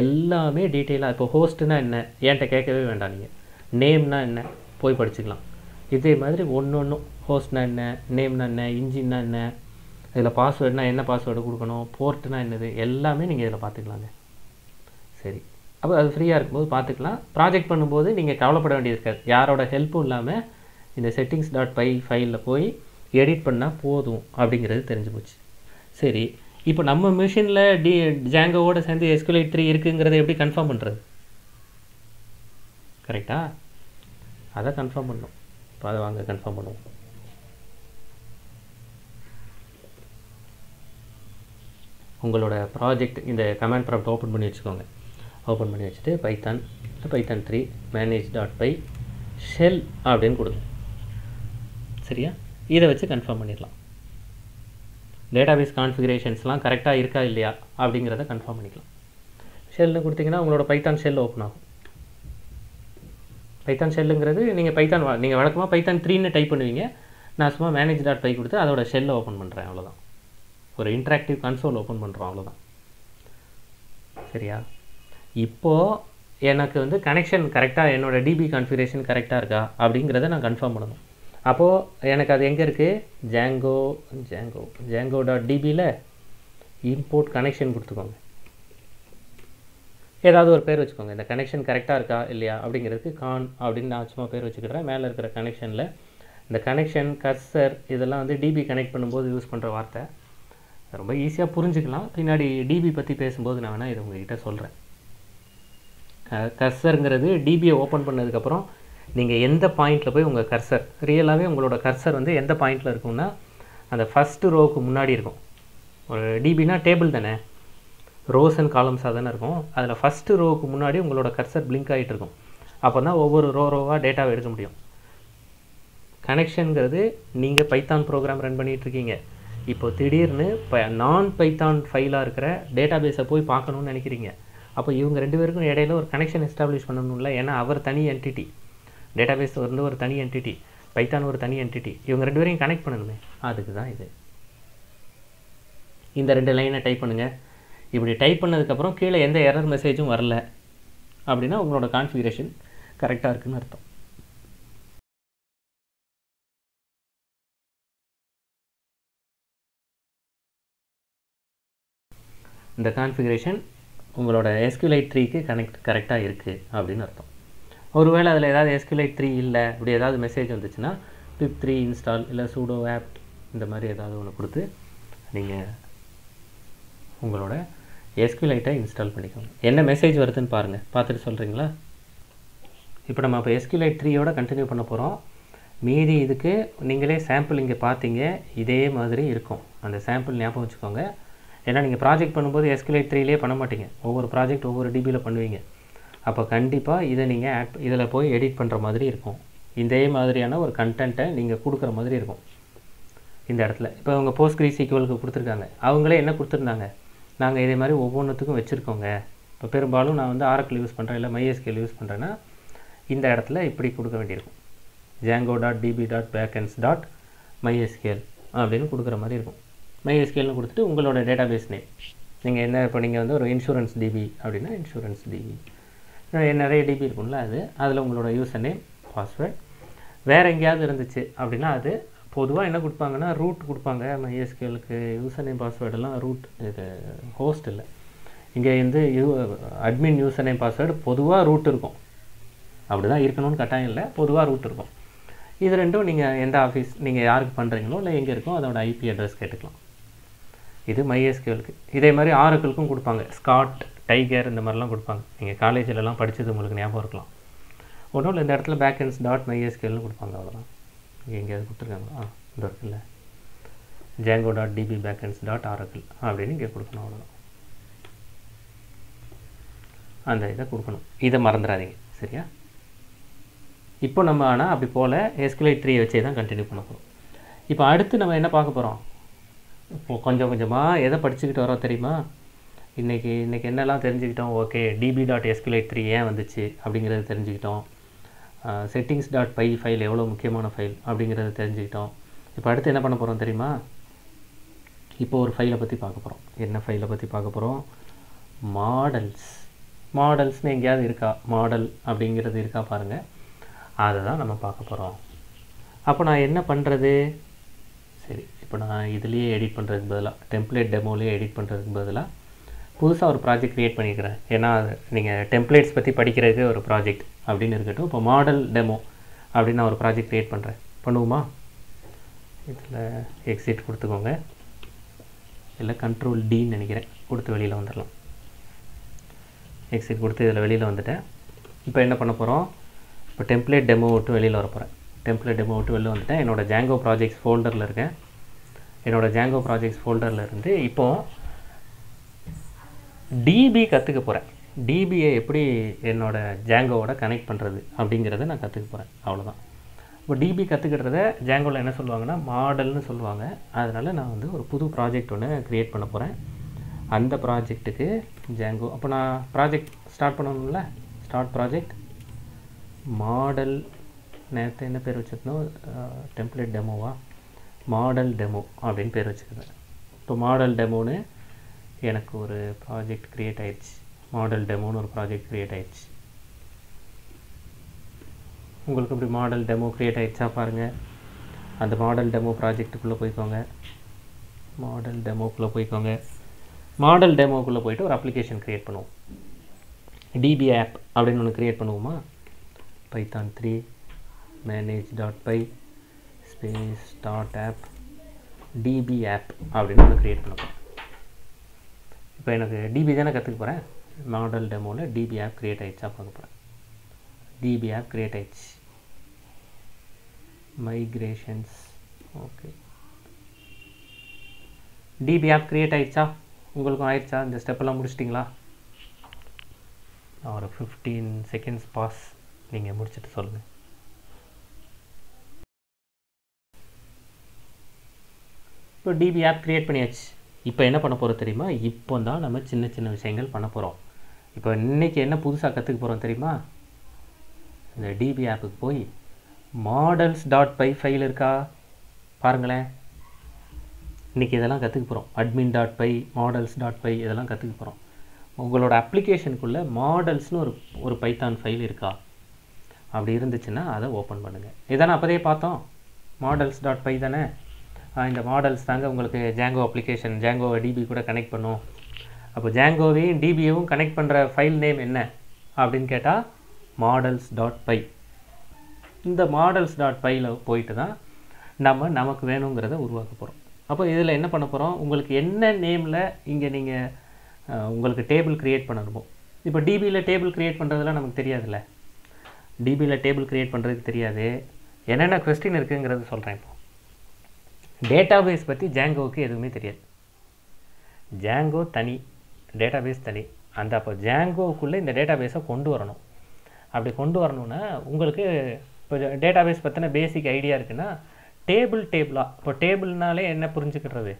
எல்லாமே டீடைலா இப்போ ஹோஸ்ட்னா என்ன ஏன்ட்ட கேட்கவே வேண்டாம் நீங்க நேம்னா என்ன போய் படிச்சுக்கலாம் இதே மாதிரி ஒவ்வொண்ணு ஹோஸ்ட்னா என்ன நேம்னா என்ன இன்ஜின்னா என்ன இதல பாஸ்வேர்ட்னா என்ன பாஸ்வேர்ட் கொடுக்கணும் போர்ட்னா என்னது எல்லாமே நீங்க இதல பாத்துக்கலாம் சரி अब அது ஃப்ரீயா இருக்கும்போது பாத்துக்கலாம் ப்ராஜெக்ட் பண்ணும்போது நீங்க கவலைப்பட வேண்டியது இருக்காது யாரோட ஹெல்ப்பும் இல்லாம இந்த settings.py ஃபைல்ல போய் எடிட் பண்ணா போதும் அப்படிங்கிறது தெரிஞ்சு போச்சு சரி இப்போ நம்ம மெஷின்ல Django ஓட சேர்ந்து SQLite 3 இருக்குங்கறதை எப்படி கன்ஃபார்ம் பண்றது கரெக்ட்டா அத கன்ஃபார்ம் பண்ணனும் இப்போ அத வாங்க கன்ஃபார்ம் பண்ணுவோம் உங்களோட ப்ராஜெக்ட் இந்த கமாண்ட் ப்ராம்ப்ட் ஓபன் பண்ணி வச்சுக்கோங்க ओपन पड़ी वैसे Python Python 3 manage.py shell அப்படினு கொடுங்க சரியா இத வச்சு கன்ஃபார்ம் பண்ணிடலாம் டேட்டாபேஸ் கான்ஃபிகரேஷன்ஸ்லாம் கரெக்ட்டா இருக்கா இல்லையா அப்படிங்கறத கன்ஃபார்ம் பண்ணிக்கலாம் shellல கொடுத்தீங்கன்னா உங்களோட Python shell ஓபன் ஆகும் Python shellங்கிறது நீங்க வழக்கமா Python 3 ன்னு டைப் பண்ணுவீங்க நான் சும்மா manage.py கொடுத்து அதோட shell ஓபன் பண்றேன் அவ்வளவுதான் ஒரு இன்டராக்டிவ் கன்சோல் ஓபன் பண்றோம் அவ்வளவுதான் சரியா இப்போ எனக்கு வந்து கனெக்ஷன் கரெக்ட்டா என்னோட DB கான்ஃபிகரேஷன் கரெக்ட்டா இருக்கா அப்படிங்கறதை நான் கன்ஃபார்ம் பண்ணனும் அப்போ எனக்கு அது எங்க இருக்கு django.db ல இம்போர்ட் கனெக்ஷன் கொடுத்துக்கோங்க ஏதாவது ஒரு பேர் வெச்சுக்கோங்க இந்த கனெக்ஷன் கரெக்ட்டா இருக்கா இல்லையா அப்படிங்கிறதுக்கு con அப்படின நான் சும்மா பேர் வெச்சுக்கிறேன் மேல இருக்கிற கனெக்ஷன்ல இந்த கனெக்ஷன் கர்சர் இதெல்லாம் வந்து DB கனெக்ட் பண்ணும்போது யூஸ் பண்ற வார்த்தை ரொம்ப ஈஸியா புரிஞ்சிக்கலாம் பின்னாடி DB பத்தி பேசும்போது நான் வேணா இத உங்ககிட்ட சொல்றேன் கர்சர்ங்கிறது DB ஓபன் பண்ணதுக்கு அப்புறம் நீங்க எந்த பாயிண்ட்ல போய் உங்க கர்சர் ரியலாவே உங்களோட கர்சர் வந்து எந்த பாயிண்ட்ல இருக்கும்னா அந்த ஃபர்ஸ்ட் ரோக்கு முன்னாடி இருக்கும் ஒரு DB னா டேபிள் தானே ரோஸ் அண்ட் காலம்ஸ் அதான இருக்கும் அதுல ஃபர்ஸ்ட் ரோக்கு முன்னாடி உங்களோட கர்சர் blink ஆயிட்டு இருக்கும் அப்பதான் ஒவ்வொரு ரோ ரோவா டேட்டாவை எடுக்க முடியும் கனெக்ஷன்ங்கிறது நீங்க பைதான் புரோகிராம் ரன் பண்ணிட்டு இருக்கீங்க இப்போ திடீர்னு நான் பைதான் ஃபைலா இருக்கிற டேட்டாபேஸை போய் பார்க்கணும்னு நினைக்கிறீங்க அப்போ இவங்க ரெண்டு பேருக்கும் இடையில ஒரு கனெக்ஷன் எஸ்டாப்லிஷ் பண்ணணும்ல ஏனா அவர் தனி என்டிட்டி டேட்டாபேஸ் வந்து ஒரு தனி என்டிட்டி பைதான் ஒரு தனி என்டிட்டி இவங்க ரெண்டு பேரையும் கனெக்ட் பண்ணணுமே அதுக்கு தான் இது இந்த ரெண்டு லைனை டைப் பண்ணுங்க இப்படி டைப் பண்ணதுக்கு அப்புறம் கீழ எந்த எரர் மெசேஜும் வரல அப்படினா உங்களோட கான்ஃபிகரேஷன் கரெக்ட்டா இருக்குன்னு அர்த்தம் இந்த கான்ஃபிகரேஷன் உங்களோட SQLite 3 க்கு கரெக்ட்டா இருக்கு அப்படினு அர்த்தம் ஒருவேளை அதுல ஏதாவது SQLite 3 இல்ல அப்படி ஏதாவது மெசேஜ் வந்துச்சுனா pip3 install இல்ல sudo apt இந்த மாதிரி ஏதாவது ஒன்னு கொடுத்து நீங்க உங்களோட SQLite-ஐ இன்ஸ்டால் பண்ணிக்கோங்க என்ன மெசேஜ் வருதுன்னு பாருங்க பார்த்துட்டு சொல்றீங்களா இப்போ நம்ம இப்ப SQLite 3 ஓட கண்டினியூ பண்ண போறோம் மீதி இதுக்கு நீங்களே சாம்பிள் இங்க பாத்தீங்க இதே மாதிரி இருக்கும் அந்த சாம்பிள் ஞாபகம் வச்சுக்கோங்க ஏனா நீங்க ப்ராஜெக்ட் பண்ணும்போது SQLite 3 லேயே பண்ண மாட்டீங்க ஒவ்வொரு ப்ராஜெக்ட் ஒவ்வொரு DB ல பண்ணுவீங்க அப்ப கண்டிப்பா இத நீங்க இதல போய் எடிட் பண்ற மாதிரி இருக்கும் இதே மாதிரியான ஒரு கண்டென்ட்ட நீங்க கொடுக்கிற மாதிரி இருக்கும் இந்த இடத்துல இப்போ அவங்க PostgreSQL க்கு கொடுத்திருக்காங்க அவங்களே என்ன கொடுத்திருந்தாங்க நாங்க இதே மாதிரி ஒவ்வொண்ணத்துக்கும் வெச்சிருக்கோங்க இப்ப பெரும்பாலும் நான் வந்து Oracle யூஸ் பண்றேன் இல்ல MySQL யூஸ் பண்றேனா இந்த இடத்துல இப்படி கொடுக்க வேண்டியிருக்கும் django.db.backends.mysql அப்படினு கொடுக்கிற மாதிரி இருக்கும் MySQL னு கொடுத்துட்டு உங்களோட டேட்டாபேஸ் நேம் நீங்க என்ன பண்ணீங்க வந்து ஒரு இன்சூரன்ஸ் DB அப்படினா இன்சூரன்ஸ் DB நிறைய DB இருக்கும்ல அது அதுல உங்களோட யூசர் நேம் பாஸ்வேர்ட் வேற எங்கயாவது இருந்துச்சு அப்படினா அது பொதுவா என்ன கொடுப்பாங்கன்னா root கொடுப்பாங்க MySQL க்கு யூசர் நேம் பாஸ்வேர்ட் எல்லாம் root இது ஹோஸ்ட் இல்ல இங்க வந்து அட்மின் யூசர் நேம் பாஸ்வேர்ட் பொதுவா root இருக்கும் அப்படிதான் இருக்கணும்னு கட்டாயம் இல்ல பொதுவா root இருக்கும் இது ரெண்டும் நீங்க எந்த ஆபீஸ் நீங்க யாருக்கு பண்றீங்களோ இல்ல எங்க இருக்கோ அதோட IP அட்ரஸ் கேட்கலாம் இது MySQL க்கு இதே மாதிரி Oracle க்கும் கொடுப்பாங்க ஸ்காட் டைகர் இந்த மாதிரி எல்லாம் கொடுப்பாங்க நீங்க காலேஜ்ல எல்லாம் படிச்சது உங்களுக்கு ஞாபகம் இருக்கலாம் ஒண்ணோல இந்த இடத்துல backends.mysql னு கொடுப்பாங்க அவ்வளவுதான் எங்க எது கொடுத்திருக்காங்க இந்த இருக்குல django.db.backends.oracle அப்படினு இங்க கொடுக்கணும் அவ்வளவுதான் அந்த இத கொடுக்கணும் இத மறந்துடாதீங்க சரியா இப்போ நம்ம ஆனா அப்படி போல எஸ்குலேட் 3 வச்சே தான் கண்டினியூ பண்ண போறோம். இப்போ அடுத்து நம்ம என்ன பார்க்க போறோம்? இப்போ கொஞ்சம் கொஞ்சமா எதை படிச்சிட்டு வரோம் தெரியுமா? இன்னைக்கு என்னெல்லாம் தெரிஞ்சிட்டோம். ஓகே, db.escalate3 ஏன் வந்துச்சு அப்படிங்கறது தெரிஞ்சிட்டோம். settings.py ஃபைல் எவ்வளவு முக்கியமான ஃபைல் அப்படிங்கறது தெரிஞ்சிட்டோம். இப்போ அடுத்து என்ன பண்ண போறோம் தெரியுமா? இப்போ ஒரு ஃபைலை பத்தி பார்க்க போறோம். என்ன ஃபைலை பத்தி பார்க்க போறோம்? models னு எங்கயாவது இருக்கா, model அப்படிங்கிறது இருக்கா பாருங்க, அதை தான் நம்ம பார்க்க போறோம். அப்ப நான் என்ன பண்றது? சரி, இப்போ நான் இதுலயே எடிட் பண்றதுக்கு பதிலா டெம்ப்ளேட் டெமோலயே எடிட் பண்றதுக்கு பதிலா புதுசா ஒரு ப்ராஜெக்ட் கிரியேட் பண்ணிக்கிறேன். ஏன்னா நீங்க டெம்ப்ளேட்ஸ் பத்தி படிக்கிறதுக்கு ஒரு ப்ராஜெக்ட் அப்படினு இருக்கட்டும். இப்போ மாடல் டெமோ அப்படின ஒரு ப்ராஜெக்ட் கிரியேட் பண்றேன். பண்ணுவோமா? இதுல எக்ஸிட் கொடுத்துக்கோங்க, இல்ல கண்ட்ரோல் டி ன்னு நினைக்கிறேன் கொடுத்து வெளியில வந்துறலாம். எக்ஸிட் கொடுத்து இதில் வெளியில் வந்துட்டேன். இப்போ என்ன பண்ண போகிறோம்? இப்போ டெம்ப்ளேட் டெமோ விட்டு வெளியில் வர போகிறேன். டெம்ப்ளேட் டெமோ விட்டு வெளியில் வந்துட்டேன். என்னோட ஜாங்கோ ப்ராஜெக்ட்ஸ் ஃபோல்டரில் இருக்கேன். என்னோடய ஜாங்கோ ப்ராஜெக்ட்ஸ் ஃபோல்டரில் இருந்து இப்போது டிபி கற்றுக்க போகிறேன். டிபியை எப்படி என்னோடய ஜாங்கோவோட கனெக்ட் பண்ணுறது அப்படிங்கிறத நான் கற்றுக்க போகிறேன். அவ்வளோதான். இப்போ டிபி கற்றுக்கிறத ஜாங்கோவில் என்ன சொல்லுவாங்கன்னா மாடல்னு சொல்லுவாங்க. அதனால் நான் வந்து ஒரு புது ப்ராஜெக்ட் ஒன்று க்ரியேட் பண்ண போகிறேன். அந்த ப்ராஜெக்ட்டுக்கு Django, அப்போ நான் ப்ராஜெக்ட் ஸ்டார்ட் பண்ணணும்ல, ஸ்டார்ட் ப்ராஜெக்ட் மாடல், நேற்று என்ன பேர் வச்சுருந்தோம்? டெம்ப்ளேட் டெமோவா மாடல் டெமோ அப்படின்னு பேர் வச்சுருந்தேன். இப்போ மாடல் டெமோன்னு எனக்கு ஒரு ப்ராஜெக்ட் க்ரியேட் ஆயிடுச்சு. மாடல் டெமோன்னு ஒரு ப்ராஜெக்ட் க்ரியேட் ஆயிடுச்சு. உங்களுக்கு இப்படி மாடல் டெமோ க்ரியேட் ஆயிடுச்சா பாருங்கள். அந்த மாடல் டெமோ ப்ராஜெக்ட்டுக்குள்ளே போய்க்கோங்க. மாடல் டெமோக்குள்ளே போய்க்கோங்க. மாடல் டெமோக்குள்ளே போய்ட்டு ஒரு அப்ளிகேஷன் க்ரியேட் பண்ணுவோம். டிபி ஆப் அப்படின்னு ஒன்று க்ரியேட் பண்ணுவோமா? Python 3 manage.py space start app DB app அப்படின்னு ஒன்று க்ரியேட் பண்ணுவோம். இப்போ எனக்கு டிபி தானே கற்றுக்க போகிறேன். மாடல் டெமோவில் டிபி ஆப் க்ரியேட் ஆகிடுச்சா பார்க்க போகிறேன். டிபி ஆப் க்ரியேட் ஆகிடுச்சு. Migrations okay. DB app create ஆகிடுச்சா? உங்களுக்கும் ஆயிடுச்சா? இந்த ஸ்டெப்பெல்லாம் முடிச்சிட்டிங்களா? ஒரு 15 செகண்ட்ஸ் பாஸ், நீங்கள் முடிச்சுட்டு சொல்லுங்கள். இப்போ டிபி ஆப் க்ரியேட் பண்ணியாச்சு. இப்போ என்ன பண்ண போகிறோம் தெரியுமா? இப்போ தான் நம்ம சின்ன சின்ன விஷயங்கள் பண்ண போகிறோம். இப்போ இன்றைக்கி என்ன புதுசாக கற்றுக்க போகிறோம் தெரியுமா? இந்த டிபி ஆப்புக்கு போய் models.py ஃபைல் இருக்கா பாருங்களேன். இன்றைக்கி இதெல்லாம் கற்றுக்க போகிறோம். admin.py models.py இதெல்லாம் கற்றுக்க போகிறோம். உங்களோட அப்ளிகேஷனுக்குள்ளே மாடல்ஸ்னு ஒரு பைத்தான் ஃபைல் இருக்கா? அப்படி இருந்துச்சுன்னா அதை ஓப்பன் பண்ணுங்கள். இதானே அப்போதே பார்த்தோம், models.py தானே. இந்த மாடல்ஸ் தாங்க உங்களுக்கு ஜாங்கோ அப்ளிகேஷன். ஜாங்கோவை டிபி கூட கனெக்ட் பண்ணும். அப்போ ஜாங்கோவையும் டிபியையும் கனெக்ட் பண்ணுற ஃபைல் நேம் என்ன அப்படின்னு கேட்டால் models.py. இந்த models.pyயில் போயிட்டு தான் நம்ம நமக்கு வேணுங்கிறத உருவாக்க போகிறோம். அப்போ இதில் என்ன பண்ண போகிறோம்? உங்களுக்கு என்ன நேமில் இங்கே நீங்கள் உங்களுக்கு டேபிள் க்ரியேட் பண்ணணுமோ. இப்போ டிபியில் டேபிள் க்ரியேட் பண்ணுறதுலாம் நமக்கு தெரியாதுல்ல. டிபியில் டேபிள் க்ரியேட் பண்ணுறதுக்கு தெரியாது. என்னென்ன கொஸ்டின் இருக்குங்கிறது சொல்கிறேன். இப்போ டேட்டாபேஸ் பற்றி ஜாங்கோவுக்கு எதுவுமே தெரியாது. ஜாங்கோ தனி, டேட்டாபேஸ் தனி. அந்த அப்போ ஜாங்கோவுக்குள்ளே இந்த டேட்டாபேஸை கொண்டு வரணும். அப்படி கொண்டு வரணுன்னா உங்களுக்கு இப்போ டேட்டாபேஸ் பற்றின பேசிக் ஐடியா இருக்குன்னா டேபிளாக இப்போ டேபிள்னாலே என்ன புரிஞ்சுக்கிறது?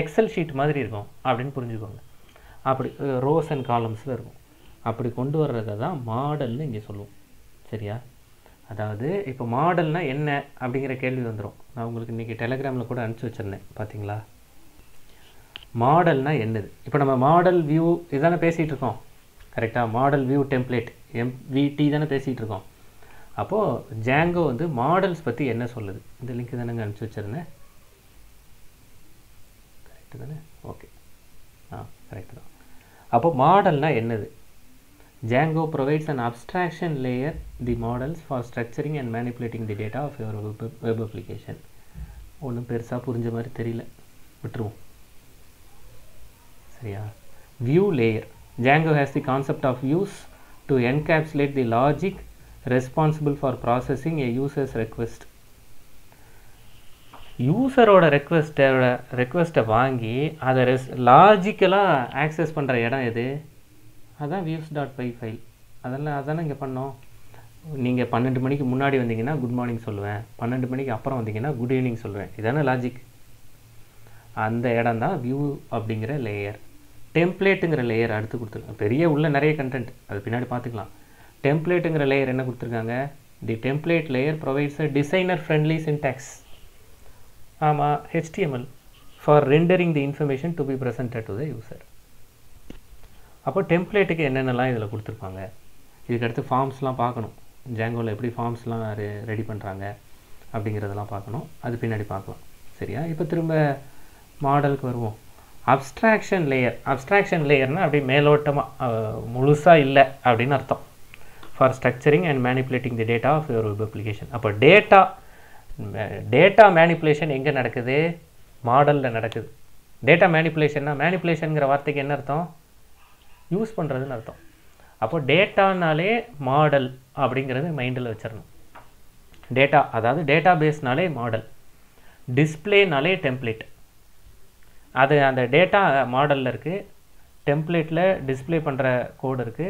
எக்ஸல் ஷீட் மாதிரி இருக்கும் அப்படின்னு புரிஞ்சுக்கோங்க. அப்படி ரோஸ் அண்ட் காலம்ஸில் இருக்கும். அப்படி கொண்டு வர்றதை தான் மாடல்னு இங்கே சொல்லுவோம். சரியா? அதாவது இப்போ மாடல்னால் என்ன அப்படிங்கிற கேள்வி வந்துடும். நான் உங்களுக்கு இன்றைக்கி டெலிகிராமில் கூட அனுப்பிச்சி வச்சுருந்தேன், பார்த்தீங்களா? மாடல்னால் என்னது? இப்போ நம்ம மாடல் வியூ இதானே பேசிகிட்டு இருக்கோம். கரெக்டாக மாடல் வியூ டெம்ப்ளேட் MVT தானே பேசிகிட்டு இருக்கோம். அப்போது ஜாங்கோ வந்து மாடல்ஸ் பற்றி என்ன சொல்லுது? இந்த லிங்க் தானேங்க அனுப்பிச்சி வச்சுருந்தேன், கரெக்டு தானே? ஓகே, கரெக்டு தான். அப்போ மாடல்னால் என்னது? Django provides and abstraction layer the models for structuring and manipulating the data of your web application. ஒன்றும் பெருசாக புரிஞ்ச மாதிரி தெரியல, விட்டுருவோம். சரியா? View layer. Django has the concept of use to encapsulate the logic responsible for processing a user's request. யூசரோட ரெக்வெஸ்ட்டை வாங்கி அதை லாஜிக்கலாக ஆக்சஸ் பண்ணுற இடம் எது? அதுதான் views.py ஃபைல். அதெல்லாம் அதானே இங்கே பண்ணோம். நீங்க 12 மணிக்கு முன்னாடி வந்தீங்கன்னா குட் மார்னிங் சொல்லுவேன் 12 மணிக்கு அப்புறம் வந்தீங்கன்னா குட் ஈவினிங் சொல்லுவேன் இதான லாஜிக் அந்த இடம்தான் view அப்படிங்கற லேயர் டெம்ப்ளேட்ங்கற லேயர் அடுத்து கொடுத்திருக்காங்க பெரிய உள்ள நிறைய கண்டென்ட் அது பின்னாடி பாத்துக்கலாம் டெம்ப்ளேட்ங்கற லேயர் என்ன கொடுத்திருக்காங்க the template layer provides a designer friendly syntax ஆமா HTML for rendering the information to be presented to the user அப்ப டெம்ப்ளேட்க்கு என்னென்னலாம் இதல கொடுத்திருப்பாங்க இதுக்கு அடுத்து ஃபார்ம்ஸ்லாம் பார்க்கணும் Djangoல எப்படி ஃபார்ம்ஸ்லாம் ரெடி பண்றாங்க அப்படிங்கறதெல்லாம் பார்க்கணும் அது பின்னாடி பார்க்கலாம் சரியா இப்போ திரும்ப மாடலுக்கு வருவோம் abstraction layerனா அப்படியே மேலோட்டமா முழுசா இல்ல அப்படின அர்த்தம் for structuring and manipulating the data of your web application அப்ப data manipulation எங்க நடக்குது மாடல்ல நடக்குது data manipulationனா manipulationங்கற வார்த்தைக்கு என்ன அர்த்தம் யூஸ் பண்றதுன்னு அர்த்தம் அப்போ டேட்டானாலே மாடல் அப்படிங்கறது மைண்ட்ல வச்சிரணும் டேட்டா அதாவது டேட்டாபேஸ்னாலே மாடல் டிஸ்ப்ளேனாலே டெம்ப்ளேட் அது அந்த டேட்டா மாடல்ல இருக்கு டெம்ப்ளேட்ல டிஸ்ப்ளே பண்ற கோட் இருக்கு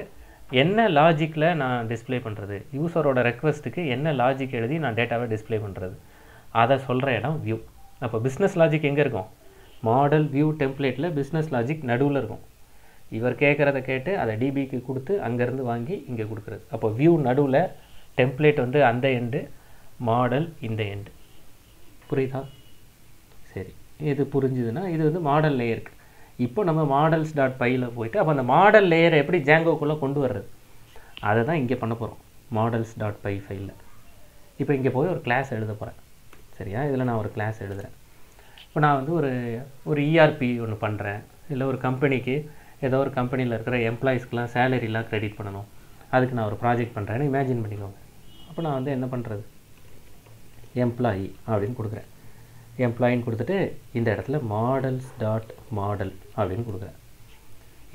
என்ன லாஜிக்ல நான் டிஸ்ப்ளே பண்றது யூசரோட ரெக்வெஸ்ட்க்கு என்ன லாஜிக் எழுதி நான் டேட்டாவை டிஸ்ப்ளே பண்றது அத சொல்ற இடம் வியூ அப்ப பிசினஸ் லாஜிக் எங்க இருக்கும் மாடல் வியூ டெம்ப்ளேட்ல பிசினஸ் லாஜிக் நடுவுல இருக்கும் இவர் கேக்குறத கேட்டு அத டிபிக்கு கொடுத்து அங்க இருந்து வாங்கி இங்க குடுக்குறது அப்ப வியூ நடுவுல டெம்ப்ளேட் வந்து அந்த எண்ட் மாடல் இந்த எண்ட் புரியுதா சரி இது புரிஞ்சதுனா இது வந்து மாடல் லேயர் இப்போ நம்ம models.py ல போயிடு அப்ப அந்த மாடல் லேயரை எப்படி Django குள்ள கொண்டு வர்றது அத தான் இங்க பண்ண போறோம் models.py ஃபைல்ல இப்போ இங்க போய் ஒரு கிளாஸ் எழுத போறேன் சரியா இதல நான் ஒரு கிளாஸ் எழுதுறேன் இப்போ நான் வந்து ஒரு ERP ஒன்னு பண்றேன் இல்ல ஒரு கம்பெனிக்கு ஏதோ ஒரு கம்பெனில இருக்கிற எம்ப்ளாயிஸ்க்குலாம் salaryலாம் கிரெடிட் பண்ணனும் அதுக்கு நான் ஒரு ப்ராஜெக்ட் பண்றேன்னு இமேஜின் பண்ணிக்கோங்க அப்ப நான் வந்து என்ன பண்றது எம்ப்ளாயி அப்படினு கொடுக்கிறேன் எம்ப்ளாயின்னு கொடுத்துட்டு இந்த இடத்துல models.model அப்படினு கொடுக்கிறேன்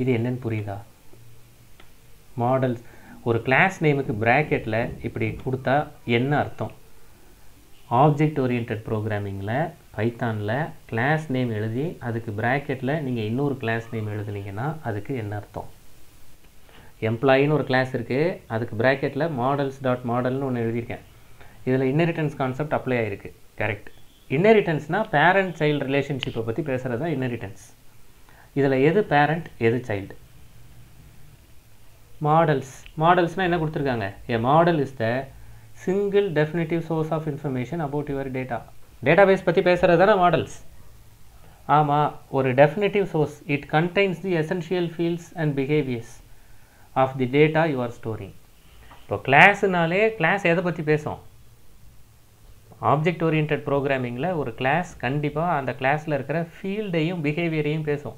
இது என்னன்னு புரியுதா மாடல்ஸ் ஒரு கிளாஸ் நேமுக்கு பிராக்கெட்ல இப்படி கொடுத்தா என்ன அர்த்தம் ஆப்ஜெக்ட் ஓரியண்டட் புரோகிராமிங்ல பைத்தான்ல கிளாஸ் நேம் எழுதி அதுக்கு பிராக்கெட்ல நீங்க இன்னொரு கிளாஸ் நேம் எழுதுனீங்கன்னா அதுக்கு என்ன அர்த்தம் எம்ப்ளாயின்னு ஒரு கிளாஸ் இருக்கு அதுக்கு பிராக்கெட்ல models.model ன்னு ஒன்னு எழுதி இருக்கேன் இதுல இன்ஹெரிட்டன்ஸ் கான்செப்ட் அப்ளை ஆயிருக்கு கரெக்ட் inheritance ना parent child relationship பத்தி பேசறதா inheritance இதுல எது parent எது child models ना என்ன கொடுத்திருக்காங்க a model is the single definitive source of information about your data database பத்தி பேசறதானா models ஆமா ஒரு definitive source it contains the essential fields and behaviors of the data you are storing இப்போ classனாலே class எதை பத்தி பேசும் object oriented programming la or class kandipa and class la irukra field ayum behavior ayum pesom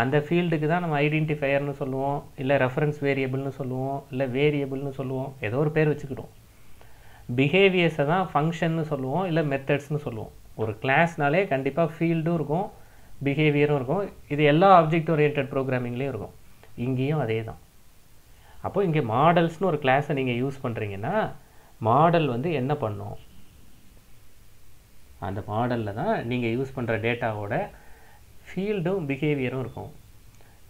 and field ku da nam identifier nu solluvom illa reference variable nu solluvom illa variable nu solluvom edho or per vechikidom behaviors da function nu solluvom illa methods nu solluvom or class nale kandipa field irukum behavior irukum idu ella object oriented programming la irukum ingiyum adhe da appo inge models nu or class ah neenga use pandringa na model vandu enna pannum அந்த மாடல்ல தான் நீங்க use பண்ற டேட்டாவோட ஃபீல்டும் பிஹேவியரும் இருக்கும்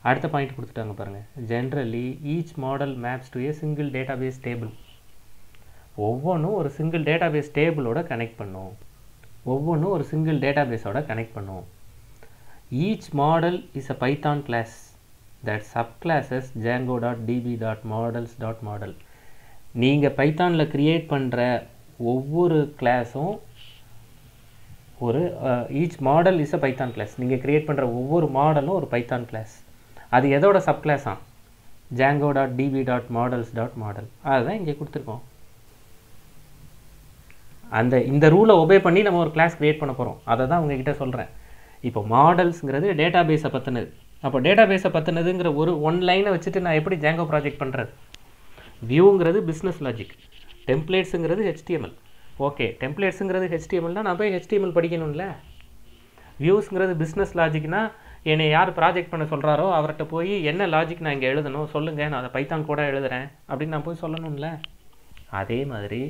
அடுத்த point கொடுத்துட்டாங்க பாருங்க generally each model maps to a single database table ஒவ்வொண்ணும் ஒரு சிங்கிள் டேட்டாபேஸ் டேபிளோட கனெக்ட் பண்ணும் each model is a python class that subclasses django.db.models.model நீங்க பைத்தான்ல கிரியேட் பண்ற ஒவ்வொரு கிளாஸும் ஒரு each model is a python class நீங்க கிரியேட் பண்ற ஒவ்வொரு மாடலும் ஒரு python class அது எதோட சப் கிளாஸா django.db.models.model அதான் இங்க கொடுத்திருக்கோம் அந்த இந்த ரூலை obey பண்ணி நம்ம ஒரு கிளாஸ் கிரியேட் பண்ண போறோம் அத தான் உங்க கிட்ட சொல்றேன் இப்போ மாடல்ஸ்ங்கிறது டேட்டாபேஸை பத்தினது அப்ப டேட்டாபேஸை பத்தினதுங்கற ஒரு ஒன் லைனை வச்சிட்டு நான் எப்படி Django ப்ராஜெக்ட் பண்றது viewங்கிறது business logic templates-ங்கிறது HTML ओके टेम्पलेट्सங்கிறது HTML னா நான் போய் HTML படிக்கணும்ல வியூஸ்ங்கிறது business logic னா 얘 யார் ப்ராஜெக்ட் பண்ண சொல்றாரோ அவர்ட்ட போய் என்ன லாஜிக் நான் இங்க எழுதணும் சொல்லுங்க நான் அத பைதான் கோட எழுதுறேன் அப்படி நான் போய் சொல்லணும்ல அதே மாதிரி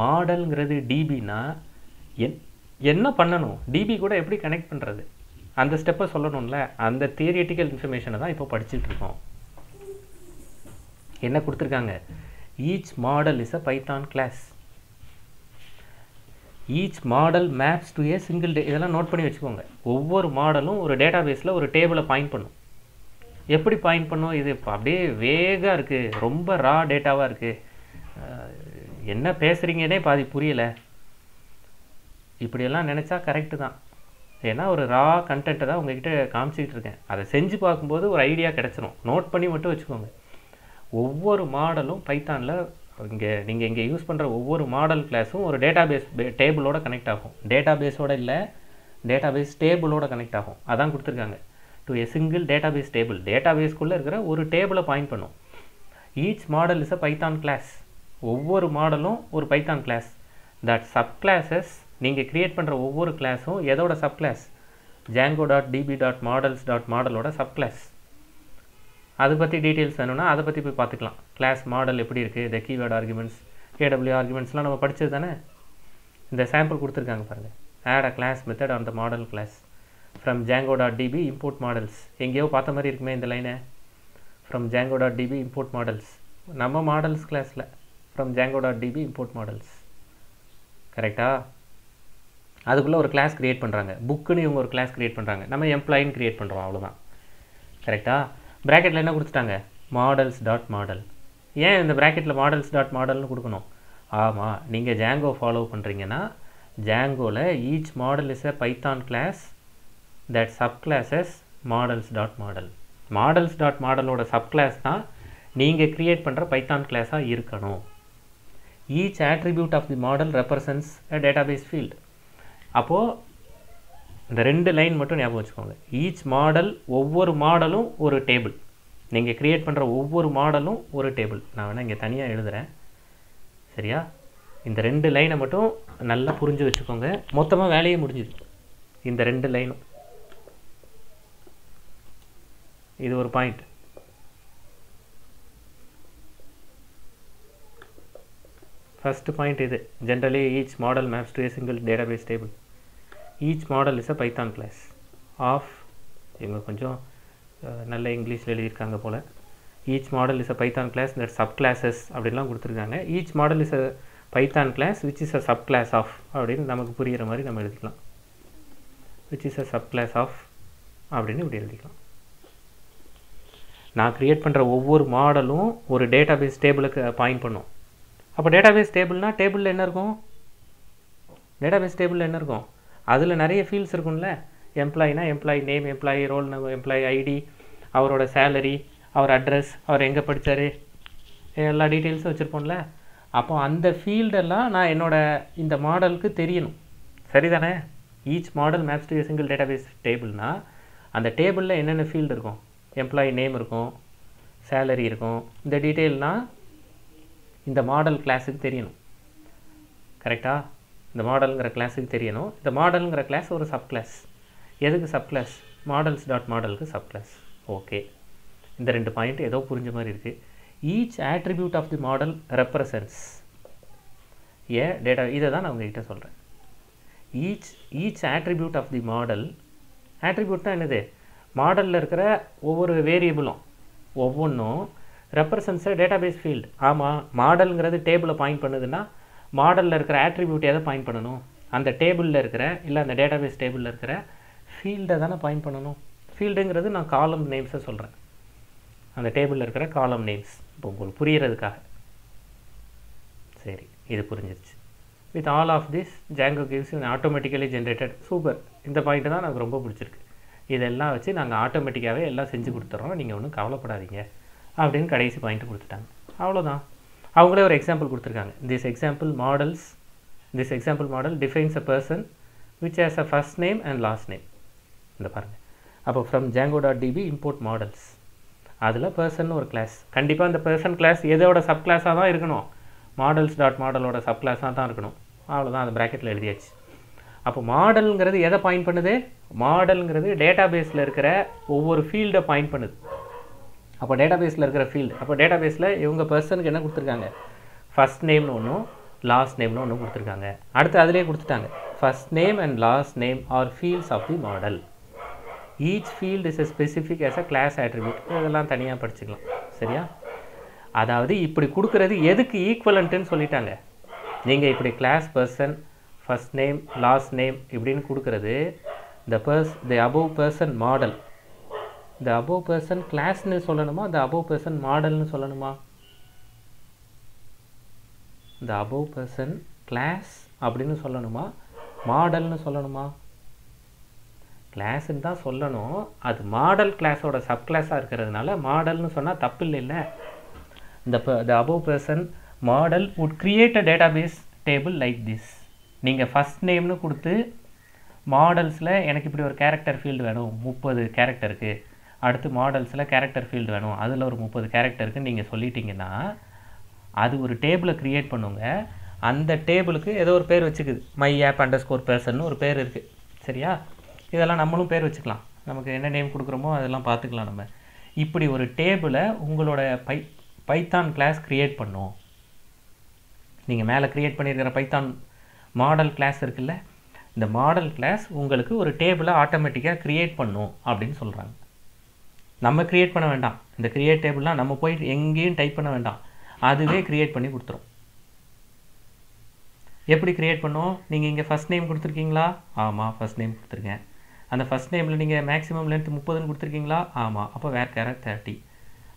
மாடல்ங்கிறது DB னா என்ன பண்ணனும் DB கூட எப்படி கனெக்ட் பண்றது அந்த ஸ்டெப்பை சொல்லணும்ல அந்த theoretical information-அ தான் இப்போ படிச்சிட்டு இருக்கோம் என்ன கொடுத்திருக்காங்க Each model is a Python class. Each model maps to a single data. இதெல்லாம் நோட் பண்ணி வச்சுக்கோங்க. ஒவ்வொரு மாடலும் ஒரு டேட்டாபேஸில் ஒரு டேபிளை பாயிண்ட் பண்ணும். எப்படி பாயிண்ட் பண்ணும்? இது அப்படியே வேகாக இருக்குது, ரொம்ப ரா டேட்டாவாக இருக்குது, என்ன பேசுகிறீங்கன்னே பாதி புரியலை. இப்படியெல்லாம் நினச்சா கரெக்டு தான். ஏன்னா ஒரு ரா கண்டென்ட்டை தான் உங்கள்கிட்ட காமிச்சிக்கிட்டு இருக்கேன். அதை செஞ்சு பார்க்கும்போது ஒரு ஐடியா கிடச்சிரும். நோட் பண்ணி மட்டும் வச்சுக்கோங்க. ஒவ்வொரு மாடலும் பைத்தானில் நீங்கள் யூஸ் பண்ணுற ஒவ்வொரு மாடல் கிளாஸும் ஒரு டேட்டாபேஸ் டேபிளோட கனெக்ட் ஆகும். டேட்டாபேஸோடு இல்லை, டேட்டாபேஸ் டேபிளோட கனெக்ட் ஆகும். அதான் கொடுத்துருக்காங்க. To a single database table. டேட்டாபேஸ்க்குள்ளே இருக்கிற ஒரு டேபிளை பாயிண்ட் பண்ணும். Each model is a Python class. ஒவ்வொரு மாடலும் ஒரு Python class. That sub classes, நீங்கள் க்ரியேட் பண்ணுற ஒவ்வொரு கிளாஸும் எதோட sub class? Django dot DB dot models dot மாடலோட சப் கிளாஸ். அதை பற்றி டீட்டெயில்ஸ் வேணும்னா அதை பற்றி போய் பார்த்துக்கலாம். கிளாஸ் மாடல் எப்படி இருக்குது, இந்த கீவேர்டு ஆர்குமெண்ட்ஸ், கேடபிள்யூ ஆர்குமெண்ட்ஸ்லாம் நம்ம படித்தது தானே. இந்த சாம்பிள் கொடுத்துருக்காங்க பாருங்கள். Add a class method on the model class from Django dot DP import models. எங்கேயோ பார்த்த மாதிரி இருக்குமே இந்த லைனை. From Django dot DP import models, நம்ம மாடல்ஸ் கிளாஸில் from Django dot DP import models. கரெக்டாக அதுக்குள்ளே ஒரு கிளாஸ் க்ரியேட் பண்ணுறாங்க. புக்குன்னு இவங்க ஒரு கிளாஸ் க்ரியேட் பண்ணுறாங்க. நம்ம எம்ப்ளாயின்னு க்ரியேட் பண்ணுறோம், அவ்வளோதான். கரெக்டாக ப்ராக்கெட்டில் என்ன கொடுத்துட்டாங்க? Models dot model. ஏன் இந்த ப்ராக்கெட்டில் மாடல்ஸ் டாட் மாடல்னு கொடுக்கணும்? ஆமாம், நீங்கள் ஜாங்கோ ஃபாலோ பண்ணுறீங்கன்னா ஜாங்கோவில் each model is a Python class, that sub classes models dot model. Models dot மாடலோட சப் கிளாஸ் தான் நீங்கள் க்ரியேட் பண்ணுற பைத்தான் கிளாஸாக இருக்கணும். Each attribute of the model represents a database field. அப்போது இந்த ரெண்டு லைன் மட்டும் ஞாபகம் வச்சுக்கோங்க. ஈச் மாடல், ஒவ்வொரு மாடலும் ஒரு டேபிள். நீங்கள் க்ரியேட் பண்ணுற ஒவ்வொரு மாடலும் ஒரு டேபிள். நான் வேணால் இங்கே தனியாக எழுதுகிறேன், சரியா? இந்த ரெண்டு லைனை மட்டும் நல்லா புரிஞ்சு வச்சுக்கோங்க. மொத்தமாக வேலையே முடிஞ்சிடும். இந்த ரெண்டு லைனும், இது ஒரு பாயிண்ட், ஃபஸ்ட்டு பாயிண்ட் இது. Generally each model maps to a single database table. Each model is a Python class of, இவங்க கொஞ்சம் நல்ல இங்கிலீஷில் எழுதியிருக்காங்க போல். Each model is a Python class and that subclasses அப்படின்லாம் கொடுத்துருக்காங்க. Each model is a Python class which is a subclass of அப்படின்னு நமக்கு புரிகிற மாதிரி நம்ம எழுதிக்கலாம். Which is a subclass of அப்படின்னு இப்படி எழுதிக்கலாம். நான் க்ரியேட் பண்ணுற ஒவ்வொரு மாடலும் ஒரு டேட்டாபேஸ் டேபிளுக்கு பாயிண்ட் பண்ணும். அப்போ டேட்டாபேஸ் டேபிள்னால் டேபிளில் என்ன இருக்கும்? டேட்டாபேஸ் டேபிளில் என்ன இருக்கும்? அதில் நிறைய ஃபீல்ட்ஸ் இருக்கும்ல. எம்ப்ளாயினா employee name, employee role, employee ID, அவரோட சேலரி, அவர் அட்ரஸ், அவர் எங்கே படித்தார், எல்லா டீட்டெயில்ஸும் வச்சுருப்போம்ல. அப்போ அந்த ஃபீல்டெல்லாம் நான் என்னோடய இந்த மாடலுக்கு தெரியணும், சரிதானே? Each model maps to single database டேபிள்னால் அந்த டேபிளில் என்னென்ன ஃபீல்டு இருக்கும்? எம்ப்ளாயி நேம் இருக்கும், சேலரி இருக்கும். இந்த டீட்டெயில்னால் இந்த மாடல் கிளாஸுக்கு தெரியணும், கரெக்டாக? இந்த மாடலுங்கிற கிளாஸுக்கு தெரியணும். இந்த மாடலுங்கிற கிளாஸ் ஒரு சப் கிளாஸ். எதுக்கு சப் கிளாஸ்? மாடல்ஸ் டாட் மாடலுக்கு சப் கிளாஸ். ஓகே, இந்த ரெண்டு பாயிண்ட் ஏதோ புரிஞ்ச மாதிரி இருக்குது. Each attribute of the model represents a data. இதை தான் நான் உங்கள்கிட்ட சொல்கிறேன். Each attribute of the model. ஆட்ரிபியூட்னா என்னது? மாடலில் இருக்கிற ஒவ்வொரு வேரியபிளும் ஒவ்வொன்றும் ரெப்ரசன்ஸை டேட்டாபேஸ் ஃபீல்டு. ஆமாம், மாடலுங்கிறது டேபிளை பாயிண்ட் பண்ணுதுன்னா மாடலில் இருக்கிற ஆட்ரிபியூட் எதை பாயிண்ட் பண்ணணும்? அந்த டேபிளில் இருக்கிற, இல்லை அந்த டேட்டாபேஸ் டேபிளில் இருக்கிற ஃபீல்டை தானே பாயிண்ட் பண்ணணும். ஃபீல்டுங்கிறது நான் காலம் நேம்ஸை சொல்கிறேன், அந்த டேபிளில் இருக்கிற காலம் நேம்ஸ். இப்போ உங்களுக்கு புரியறதுக்காக. சரி, இது புரிஞ்சிருச்சு. With all of this Django gives in automatically generated. Super, இந்த பாயிண்ட்டு தான் எனக்கு ரொம்ப பிடிச்சிருக்கு. இதெல்லாம் வச்சு நாங்கள் ஆட்டோமேட்டிக்காகவே எல்லாம் செஞ்சு கொடுத்துட்றோம், நீங்கள் ஒன்றும் கவலைப்படாதீங்க அப்படின்னு கடைசி பாயிண்ட்டு கொடுத்துட்டாங்க. அவ்வளோதான். அவங்களே ஒரு எக்ஸாம்பிள் கொடுத்துருக்காங்க. This example model defines a person which has a first name and last name. இந்த பாருங்கள். அப்போ from Django dot DP import models, அதில் பர்சன் ஒரு கிளாஸ். கண்டிப்பாக அந்த பர்சன் கிளாஸ் எதோட சப் கிளாஸாக தான் இருக்கணும்? மாடல்ஸ் டாட் மாடலோட சப் கிளாஸாக தான் இருக்கணும். அவ்வளோதான், அந்த ப்ராக்கெட்டில் எழுதியாச்சு. அப்போ மாடலுங்கிறது எதை பாயிண்ட் பண்ணுது? மாடலுங்கிறது டேட்டாபேஸில் இருக்கிற ஒவ்வொரு ஃபீல்டை பாயிண்ட் பண்ணுது. அப்போ டேட்டாபேஸில் இருக்கிற ஃபீல்டு. அப்போ டேட்டாபேஸில் இவங்க பர்சனுக்கு என்ன கொடுத்துருக்காங்க? ஃபஸ்ட் நேம்னு ஒன்றும் லாஸ்ட் நேம்னு ஒன்றும் கொடுத்துருக்காங்க. அடுத்து அதிலே கொடுத்துட்டாங்க first name and last name are fields of the model. Each field is a specific as a class attribute. இதெல்லாம் தனியாக படிச்சுக்கலாம், சரியா? அதாவது இப்படி கொடுக்கிறது எதுக்கு ஈக்குவலன்ட்னு சொல்லிட்டாங்க. நீங்கள் இப்படி class person first name last name இப்படின்னு கொடுக்குறது the above person model, the above person classனு சொல்லணுமா the above person modelனு சொல்லணுமா? the above person class அப்படின்னு சொல்லணுமா மாடல்னு சொல்லணுமா? கிளாஸ்ன்னு தான் சொல்லணும். அது மாடல் கிளாஸோட சப் கிளாஸாக இருக்கிறதுனால மாடல்னு சொன்னால் தப்பு இல்லைல்ல. the above person model would create a database table like this. நீங்கள் ஃபஸ்ட் நேம்னு கொடுத்து மாடல்ஸில் எனக்கு இப்படி ஒரு கேரக்டர் ஃபீல்டு வேணும் 30 கேரக்டருக்கு, அடுத்து மாடல்ஸில் கேரக்டர் ஃபீல்டு வேணும் அதில் ஒரு 30 கேரக்டருக்கு நீங்கள் சொல்லிட்டீங்கன்னா அது ஒரு டேபிளை க்ரியேட் பண்ணுங்க. அந்த டேபிளுக்கு ஏதோ ஒரு பேர் வச்சுக்குது, மை ஆப் அண்டர்ஸ்கோர் பர்சன்னு ஒரு பேர் இருக்குது. சரியா, இதெல்லாம் நம்மளும் பேர் வச்சுக்கலாம், நமக்கு என்ன நேம் கொடுக்குறோமோ அதெல்லாம் பார்த்துக்கலாம் நம்ம. இப்படி ஒரு டேபிளை உங்களோட பைத்தான் கிளாஸ் க்ரியேட் பண்ணும். நீங்கள் மேலே க்ரியேட் பண்ணியிருக்கிற பைத்தான் மாடல் கிளாஸ் இருக்குல்ல, இந்த மாடல் கிளாஸ் உங்களுக்கு ஒரு டேபிளை ஆட்டோமேட்டிக்காக க்ரியேட் பண்ணும் அப்படின்னு சொல்கிறாங்க. நம்ம க்ரியேட் பண்ண வேண்டாம், இந்த க்ரியேட் டேபிள்லாம் நம்ம போயிட்டு எங்கேயும் டைப் பண்ண வேண்டாம், அதுவே க்ரியேட் பண்ணி கொடுத்துரும். எப்படி க்ரியேட் பண்ணுவோம்? நீங்கள் இங்கே ஃபஸ்ட் நேம் கொடுத்துருக்கீங்களா? ஆமாம், ஃபஸ்ட் நேம் கொடுத்துருக்கேன். அந்த ஃபஸ்ட் நேமில் நீங்கள் மேக்ஸிமம் லென்த் 30ன்னு கொடுத்துருக்கீங்களா? ஆமாம், அப்போ வேர் கேரட் 30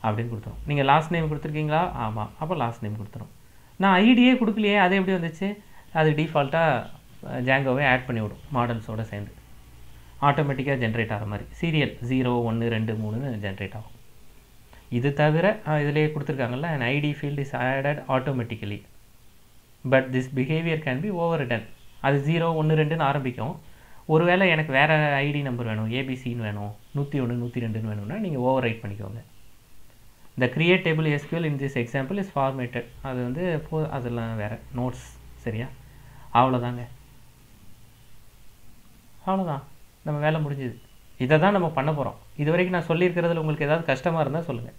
அப்படின்னு கொடுத்துரும். நீங்கள் லாஸ்ட் நேம் கொடுத்துருக்கீங்களா? ஆமாம், அப்போ லாஸ்ட் நேம் கொடுத்துரும். நான் ஐடியே கொடுக்கலையே, அது எப்படி வந்துச்சு? அது டிஃபால்ட்டாக ஜாங்கோவே ஆட் பண்ணி விடும் மாடல்ஸோடு சேர்ந்து, ஆட்டோமேட்டிக்காக ஜென்ரேட் ஆகிற மாதிரி சீரியல் 0 1 2 3ன்னு ஜென்ரேட் ஆகும். இது தவிர இதிலே கொடுத்துருக்காங்கல்ல, an ID field is added automatically but this behavior can be overridden. அது 0 1 2ன்னு ஆரம்பிக்கும். ஒருவேளை எனக்கு வேறு ஐடி நம்பர் வேணும், ஏபிசின்னு வேணும், 101 102ன்னு வேணும்னா நீங்கள் ஓவர் ரைட் பண்ணிக்கோங்க. இந்த create table SQL in this example is formatted, அது வந்து அதெல்லாம் வேறு நோட்ஸ். சரியா, அவ்வளோதாங்க, அவ்வளோதான் நம்ம வேலை முடிஞ்சுது. இதை தான் நம்ம பண்ண போகிறோம். இது வரைக்கும் நான் சொல்லியிருக்கிறதுல உங்களுக்கு ஏதாவது கஷ்டமாக இருந்தால் சொல்லுங்கள்.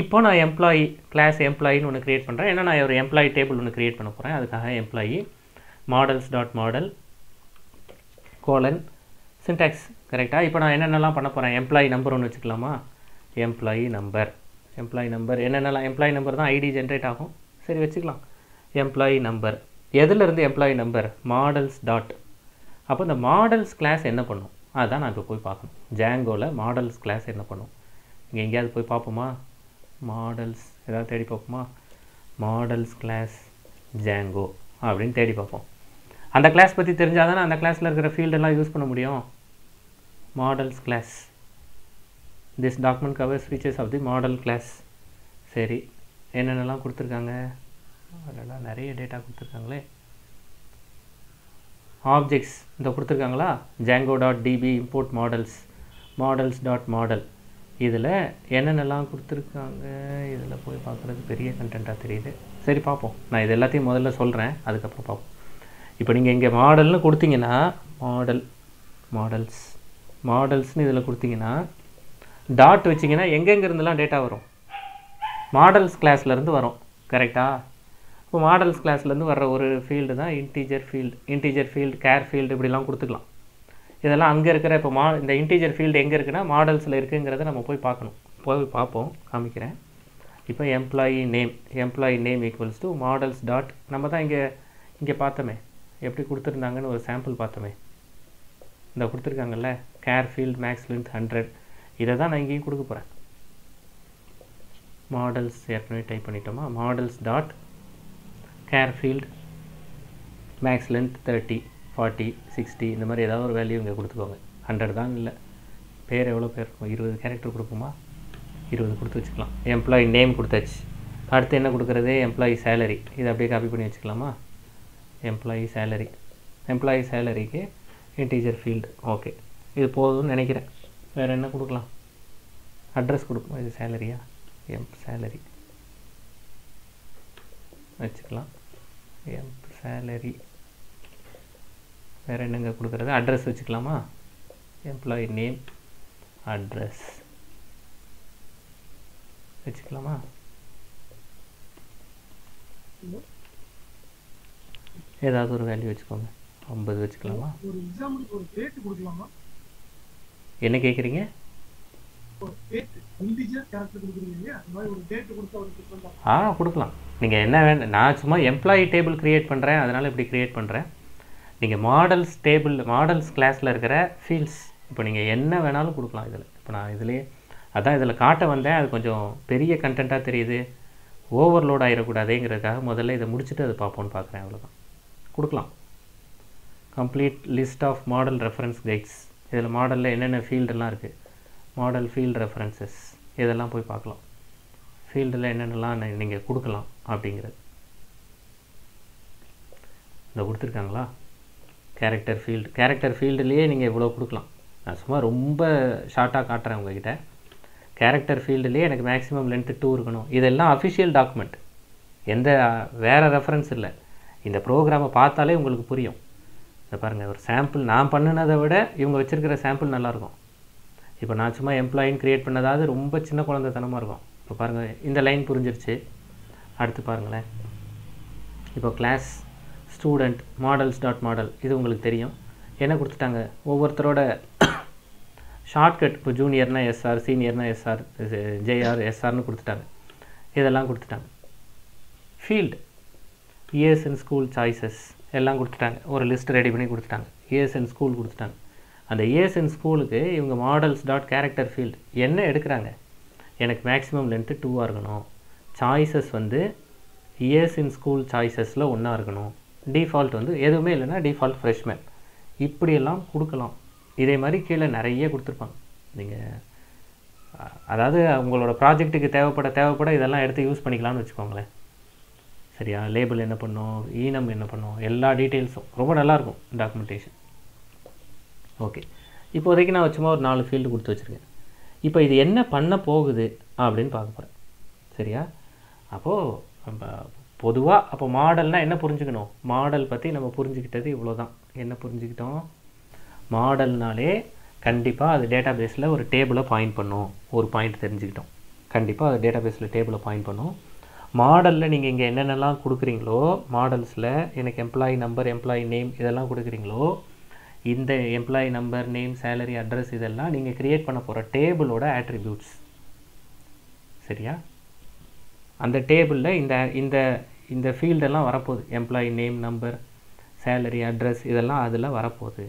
இப்போ நான் எம்ப்ளாயி கிளாஸ் எம்ப்ளாயின்னு ஒன்று க்ரியேட் பண்ணுறேன். ஏன்னா நான் ஒரு எம்ப்ளாயி டேபிள் ஒன்று க்ரியேட் பண்ண போகிறேன். அதுக்காக employee models dot model colon syntax கரெக்டாக. இப்போ நான் என்னென்னலாம் பண்ண போகிறேன், எம்ப்ளாயி நம்பர் ஒன்று வச்சுக்கலாமா? எம்ப்ளாயி நம்பர், எம்ப்ளாயி நம்பர் என்னென்னலாம், எம்ப்ளாயி நம்பர் தான் ஐடி ஜென்ரேட் ஆகும். சரி வச்சுக்கலாம். எம்ப்ளாயி நம்பர் எதுலேருந்து? Employee number models dot. அப்போ இந்த மாடல்ஸ் கிளாஸ் என்ன பண்ணும் அதுதான் நான் இப்போ போய் பார்க்கணும். ஜாங்கோவில் மாடல்ஸ் கிளாஸ் என்ன பண்ணும்? இங்கே எங்கேயாவது போய் பார்ப்போமா? மாடல்ஸ் ஏதாவது தேடி பார்ப்போமா? மாடல்ஸ் கிளாஸ் ஜாங்கோ அப்படின்னு தேடி பார்ப்போம். அந்த கிளாஸ் பற்றி தெரிஞ்சால் தானே அந்த கிளாஸில் இருக்கிற ஃபீல்டெல்லாம் யூஸ் பண்ண முடியும். Models class, this document covers features of the model class. சரி, என்னென்னலாம் கொடுத்துருக்காங்க? அதெல்லாம் நிறைய டேட்டா கொடுத்துருக்காங்களே. ஆப்ஜெக்ட்ஸ் இந்த கொடுத்துருக்காங்களா? Django dot DP import models models dot model. இதில் என்னென்னலாம் கொடுத்துருக்காங்க இதில் போய் பார்க்குறது பெரிய கண்டென்ட்டாக தெரியுது. சரி பார்ப்போம், நான் இது எல்லாத்தையும் முதல்ல சொல்கிறேன், அதுக்கப்புறம் பார்ப்போம். இப்போ நீங்கள் இங்கே மாடல்னு கொடுத்தீங்கன்னா மாடல் மாடல்ஸ் மாடல்ஸ்னு இதில் கொடுத்தீங்கன்னா டாட் வச்சிங்கன்னா எங்கெங்கேருந்துலாம் டேட்டா வரும்? மாடல்ஸ் கிளாஸ்லேருந்து வரும் கரெக்டாக. இப்போ மாடல்ஸ் கிளாஸ்லேருந்து வர்ற ஒரு ஃபீல்டு தான் integer field. Integer field char field இப்படிலாம் கொடுத்துக்கலாம். இதெல்லாம் அங்கே இருக்கிற இப்போ இந்த இன்டீஜர் ஃபீல்டு எங்கே இருக்குன்னா மாடல்ஸில் இருக்குங்கிறத நம்ம போய் பார்க்கணும். போய் பார்ப்போம், காமிக்கிறேன். இப்போ employee name, employee name equals to models dot. நம்ம தான் இங்கே பார்த்தோமே எப்படி கொடுத்துருந்தாங்கன்னு ஒரு சாம்பிள் பார்த்தோமே, இந்த கொடுத்துருக்காங்கல்ல கேர் ஃபீல்டு மேக்ஸ் லென்த் 100. இதை தான் நான் இங்கேயும் கொடுக்க போகிறேன். மாடல்ஸ் ஏற்கனவே டைப் பண்ணிட்டோமா? Models dot char field max length 30 40 60 இந்த மாதிரி ஏதாவது ஒரு வேல்யூ இங்கே கொடுத்துக்கோங்க. 100 தான் இல்லை, பேர் எவ்வளோ பேர் இருக்கும்? 20 கேரக்டர் கொடுப்போமா? 20 கொடுத்து வச்சுக்கலாம். எம்ப்ளாயி நேம் கொடுத்தாச்சு. அடுத்து என்ன கொடுக்குறது? Employee salary. இதை அப்படியே காப்பி பண்ணி வச்சுக்கலாமா? எம்ப்ளாயி சேலரி, எம்ப்ளாயி சேலரிக்கு இன்டீஜர் ஃபீல்டு. ஓகே, இது போதும்னு நினைக்கிறேன். வேறு என்ன கொடுக்கலாம்? அட்ரஸ் கொடுப்போம். இது சேலரியா? சேலரி வச்சுக்கலாம். சேலரி வேறு என்னங்க கொடுக்குறது? அட்ரஸ் வச்சுக்கலாமா? எம்ப்ளாயி நேம் அட்ரஸ் வச்சுக்கலாமா? ஏதாவது ஒரு வேல்யூ வச்சுக்கோங்க. 50 வச்சுக்கலாமா? என்ன கேட்குறீங்க? கொடுக்கலாம். நீங்கள் என்ன வேணும், நான் சும்மா எம்ப்ளாயி டேபிள் க்ரியேட் பண்ணுறேன், அதனால் இப்படி க்ரியேட் பண்ணுறேன். நீங்கள் மாடல்ஸ் டேபிள், மாடல்ஸ் கிளாஸில் இருக்கிற ஃபீல்ட்ஸ் இப்போ நீங்கள் என்ன வேணாலும் கொடுக்கலாம். இதில் இப்போ நான் இதுலேயே அதான் இதில் காட்ட வந்தேன், அது கொஞ்சம் பெரிய கண்டென்ட்டாக தெரியுது, ஓவர்லோட் ஆகிடக்கூடாதுங்கிறதுக்காக முதல்ல இதை முடிச்சுட்டு அதை பார்ப்போன்னு பார்க்குறேன். அவ்வளோதான், கொடுக்கலாம். Complete list of model reference guides, இதில் மாடலில் என்னென்ன ஃபீல்டெல்லாம் இருக்குது, மாடல் ஃபீல்டு ரெஃபரன்சஸ், இதெல்லாம் போய் பார்க்கலாம். ஃபீல்டில் என்னென்னலாம் நீங்கள் கொடுக்கலாம் அப்படிங்கிறது இதை கொடுத்துருக்காங்களா. கேரக்டர் ஃபீல்டு, கேரக்டர் ஃபீல்டுலேயே நீங்கள் இவ்வளோ கொடுக்கலாம். நான் சும்மா ரொம்ப ஷார்ட்டாக காட்டுறேன் உங்கள்கிட்ட. கேரக்டர் ஃபீல்டுலேயே எனக்கு மேக்ஸிமம் லென்த்து 2 இருக்கணும். இதெல்லாம் அஃபிஷியல் டாக்குமெண்ட், எந்த வேறு ரெஃபரன்ஸ் இல்லை. இந்த ப்ரோக்ராமை பார்த்தாலே உங்களுக்கு புரியும். இதை பாருங்கள், ஒரு சாம்பிள் நான் பண்ணினதை விட இவங்க வச்சுருக்கிற சாம்பிள் நல்லாயிருக்கும். இப்போ நான் சும்மா எம்ப்ளாயின்னு க்ரியேட் பண்ணதாவது ரொம்ப சின்ன குழந்தைத்தனமாக இருக்கும். இப்போ பாருங்கள், இந்த லைன் புரிஞ்சிருச்சு. அடுத்து பாருங்களேன், இப்போ class student models dot model, இது உங்களுக்கு தெரியும். என்ன கொடுத்துட்டாங்க, ஒவ்வொருத்தரோட ஷார்ட்கட். இப்போ ஜூனியர்னா எஸ்ஆர், சீனியர்னா எஸ்ஆர், ஜேஆர், எஸ்ஆர்னு கொடுத்துட்டாங்க. இதெல்லாம் கொடுத்துட்டாங்க. Field years and school choices எல்லாம் கொடுத்துட்டாங்க. ஒரு லிஸ்ட் ரெடி பண்ணி கொடுத்துட்டாங்க. இயர்ஸ் அண்ட் ஸ்கூல் கொடுத்துட்டாங்க. அந்த இயர்ஸ் அண்ட் ஸ்கூலுக்கு இவங்க மாடல்ஸ் டாட் கேரக்டர் ஃபீல்டு என்ன எடுக்கிறாங்க, எனக்கு மேக்ஸிமம் லென்த்து 2ஆக இருக்கணும், சாய்ஸஸ் வந்து இயர்ஸ் இன் ஸ்கூல் சாய்ஸஸில் 1ஆக இருக்கணும், டிஃபால்ட் வந்து எதுவுமே இல்லைன்னா டிஃபால்ட் ஃப்ரெஷ்மேன், இப்படியெல்லாம் கொடுக்கலாம். இதே மாதிரி கீழே நிறைய கொடுத்துருப்பாங்க. நீங்கள் அதாவது அவங்களோட ப்ராஜெக்ட்டுக்கு தேவைப்பட இதெல்லாம் எடுத்து யூஸ் பண்ணிக்கலாம்னு வச்சுக்கோங்களேன். சரியா, லேபிள் என்ன பண்ணோம், ஈனம் என்ன பண்ணோம், எல்லா டீட்டெயில்ஸும் ரொம்ப நல்லாயிருக்கும் டாக்குமெண்டேஷன். ஓகே, இப்போதைக்கு நான் சும்மா ஒரு 4 ஃபீல்டு கொடுத்து வச்சுருக்கேன். இப்போ இது என்ன பண்ண போகுது அப்படின்னு பார்க்க போகிறேன். சரியா, அப்போது பொதுவாக அப்போ மாடல்னால் என்ன புரிஞ்சுக்கணும், மாடல் பற்றி நம்ம புரிஞ்சுக்கிட்டது இவ்வளோ தான். என்ன புரிஞ்சுக்கிட்டோம், மாடல்னாலே கண்டிப்பாக அது டேட்டா பேஸில் ஒரு டேபிளை பாயிண்ட் பண்ணும், ஒரு பாயிண்ட் தெரிஞ்சுக்கிட்டோம். கண்டிப்பாக அது டேட்டா பேஸில் டேபிளை பாயிண்ட் பண்ணும். மாடலில் நீங்கள் இங்கே என்னென்னலாம் கொடுக்குறீங்களோ, மாடல்ஸில் எனக்கு எம்ப்ளாயி நம்பர், எம்ப்ளாயி நேம் இதெல்லாம் கொடுக்குறீங்களோ, இந்த employee number, name, salary, address இதெல்லாம் நீங்கள் க்ரியேட் பண்ண போகிற டேபிளோட ஆட்ரிபியூட்ஸ். சரியா, அந்த டேபிளில் இந்த இந்த இந்த ஃபீல்டெல்லாம் வரப்போகுது. Employee name, number, salary, address இதெல்லாம் அதில் வரப்போகுது.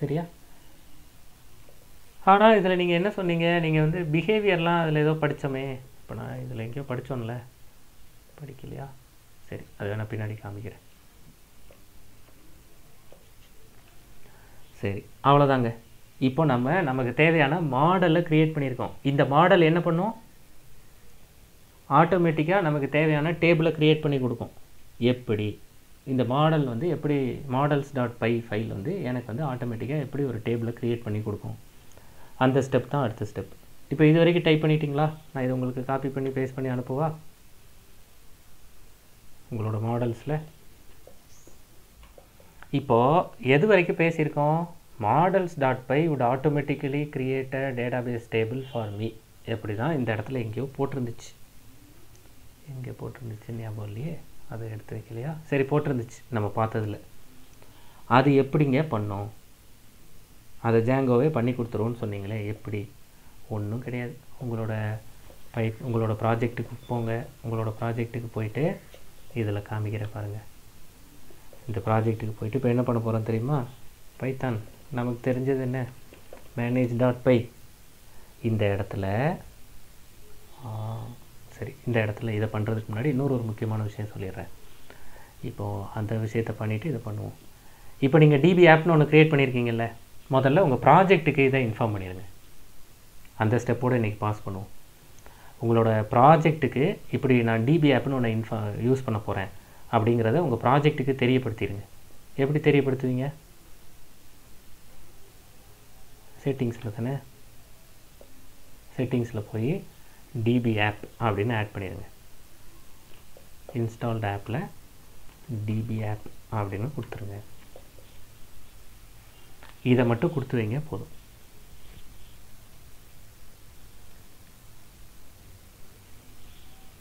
சரியா, ஆனால் இதில் நீங்கள் என்ன சொன்னீங்க, நீங்கள் வந்து பிஹேவியர்லாம் அதில் ஏதோ படித்தோமே. இப்போ நான் இதில் எங்கேயோ படித்தோம்ல, படிக்கலையா? சரி, அதை நான் பின்னாடி காமிக்கிறேன். சரி, அவ்வளோதாங்க. இப்போ நமக்கு தேவையான மாடலை க்ரியேட் பண்ணியிருக்கோம். இந்த மாடல் என்ன பண்ணும், ஆட்டோமேட்டிக்காக நமக்கு தேவையான டேபிளை க்ரியேட் பண்ணி கொடுக்கும். எப்படி இந்த மாடல் வந்து எப்படி மாடல்ஸ் டாட் பை ஃபைல் வந்து எனக்கு வந்து ஆட்டோமேட்டிக்காக எப்படி ஒரு டேபிளை க்ரியேட் பண்ணி கொடுக்கும், அந்த ஸ்டெப் தான் அடுத்த ஸ்டெப். இப்போ இது வரைக்கும் டைப் பண்ணிட்டீங்களா? நான் இது உங்களுக்கு காப்பி பண்ணி பேஸ்ட் பண்ணி அனுப்புவா உங்களோட மாடல்ஸில். இப்போது எது வரைக்கும் பேசியிருக்கோம், models dot py would automatically create a database table for me. எப்படி தான் இந்த இடத்துல எங்கேயோ போட்டிருந்துச்சு, எங்கே போட்டிருந்துச்சு ஞாபகம் இல்லையே, அதை எடுத்து வைக்கலையா? சரி, போட்டிருந்துச்சு நம்ம பார்த்ததில். அது எப்படிங்க பண்ணோம், அதை ஜாங்கோவே பண்ணி கொடுத்துருவோன்னு சொன்னீங்களே, எப்படி? ஒன்றும் கிடையாது. உங்களோட ப்ராஜெக்ட்டுக்கு போங்க. உங்களோட ப்ராஜெக்ட்டுக்கு போயிட்டு இதில் காமிக்கிற பாருங்கள், இந்த ப்ராஜெக்ட்டுக்கு போயிட்டு இப்போ என்ன பண்ண போகிறோம் தெரியுமா, பைத்தான் நமக்கு தெரிஞ்சது என்ன, மேனேஜ் டாட் பை. இந்த இடத்துல சரி, இந்த இடத்துல இதை பண்ணுறதுக்கு முன்னாடி இன்னொரு முக்கியமான விஷயம் சொல்லிடுறேன். இப்போது அந்த விஷயத்தை பண்ணிவிட்டு இதை பண்ணுவோம். இப்போ நீங்கள் டிபி ஆப்னு ஒன்று க்ரியேட் பண்ணியிருக்கீங்கல்ல, முதல்ல உங்கள் ப்ராஜெக்ட்டுக்கு இதை இன்ஃபார்ம் பண்ணிடுங்க. அந்த ஸ்டெப்போடு இன்றைக்கி பாஸ் பண்ணுவோம். உங்களோட ப்ராஜெக்ட்டுக்கு இப்படி நான் டிபி ஆப்னு ஒன்று யூஸ் பண்ண போகிறேன் அப்படிங்கிறத உங்கள் ப்ராஜெக்ட்டுக்கு தெரியப்படுத்திடுங்க. எப்படி தெரியப்படுத்துவீங்க, செட்டிங்ஸில் தானே, செட்டிங்ஸில் போய் டிபி ஆப் அப்படின்னு ஆட் பண்ணிடுங்க. இன்ஸ்டால்டு ஆப்பில் டிபி ஆப் அப்படின்னு கொடுத்துருங்க. இதை மட்டும் கொடுத்து வைங்க போதும்.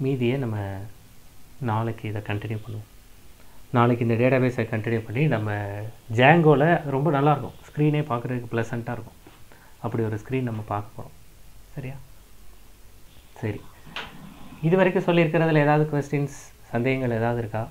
மீதியை நம்ம நாளைக்கு இதை கண்டினியூ பண்ணுவோம். நாளைக்கு இந்த டேட்டாபேஸை கண்டினியூ பண்ணி நம்ம ஜாங்கோவில் ரொம்ப நல்லாயிருக்கும், ஸ்க்ரீனே பார்க்குறதுக்கு ப்ளசண்ட்டாக இருக்கும். அப்படி ஒரு ஸ்க்ரீன் நம்ம பார்க்க போகிறோம். சரியா சரி இதுவரைக்கும் சொல்லி இருக்கிறதுல ஏதாவது क्वेश्चंस சந்தேகங்கள் ஏதாவது இருக்கா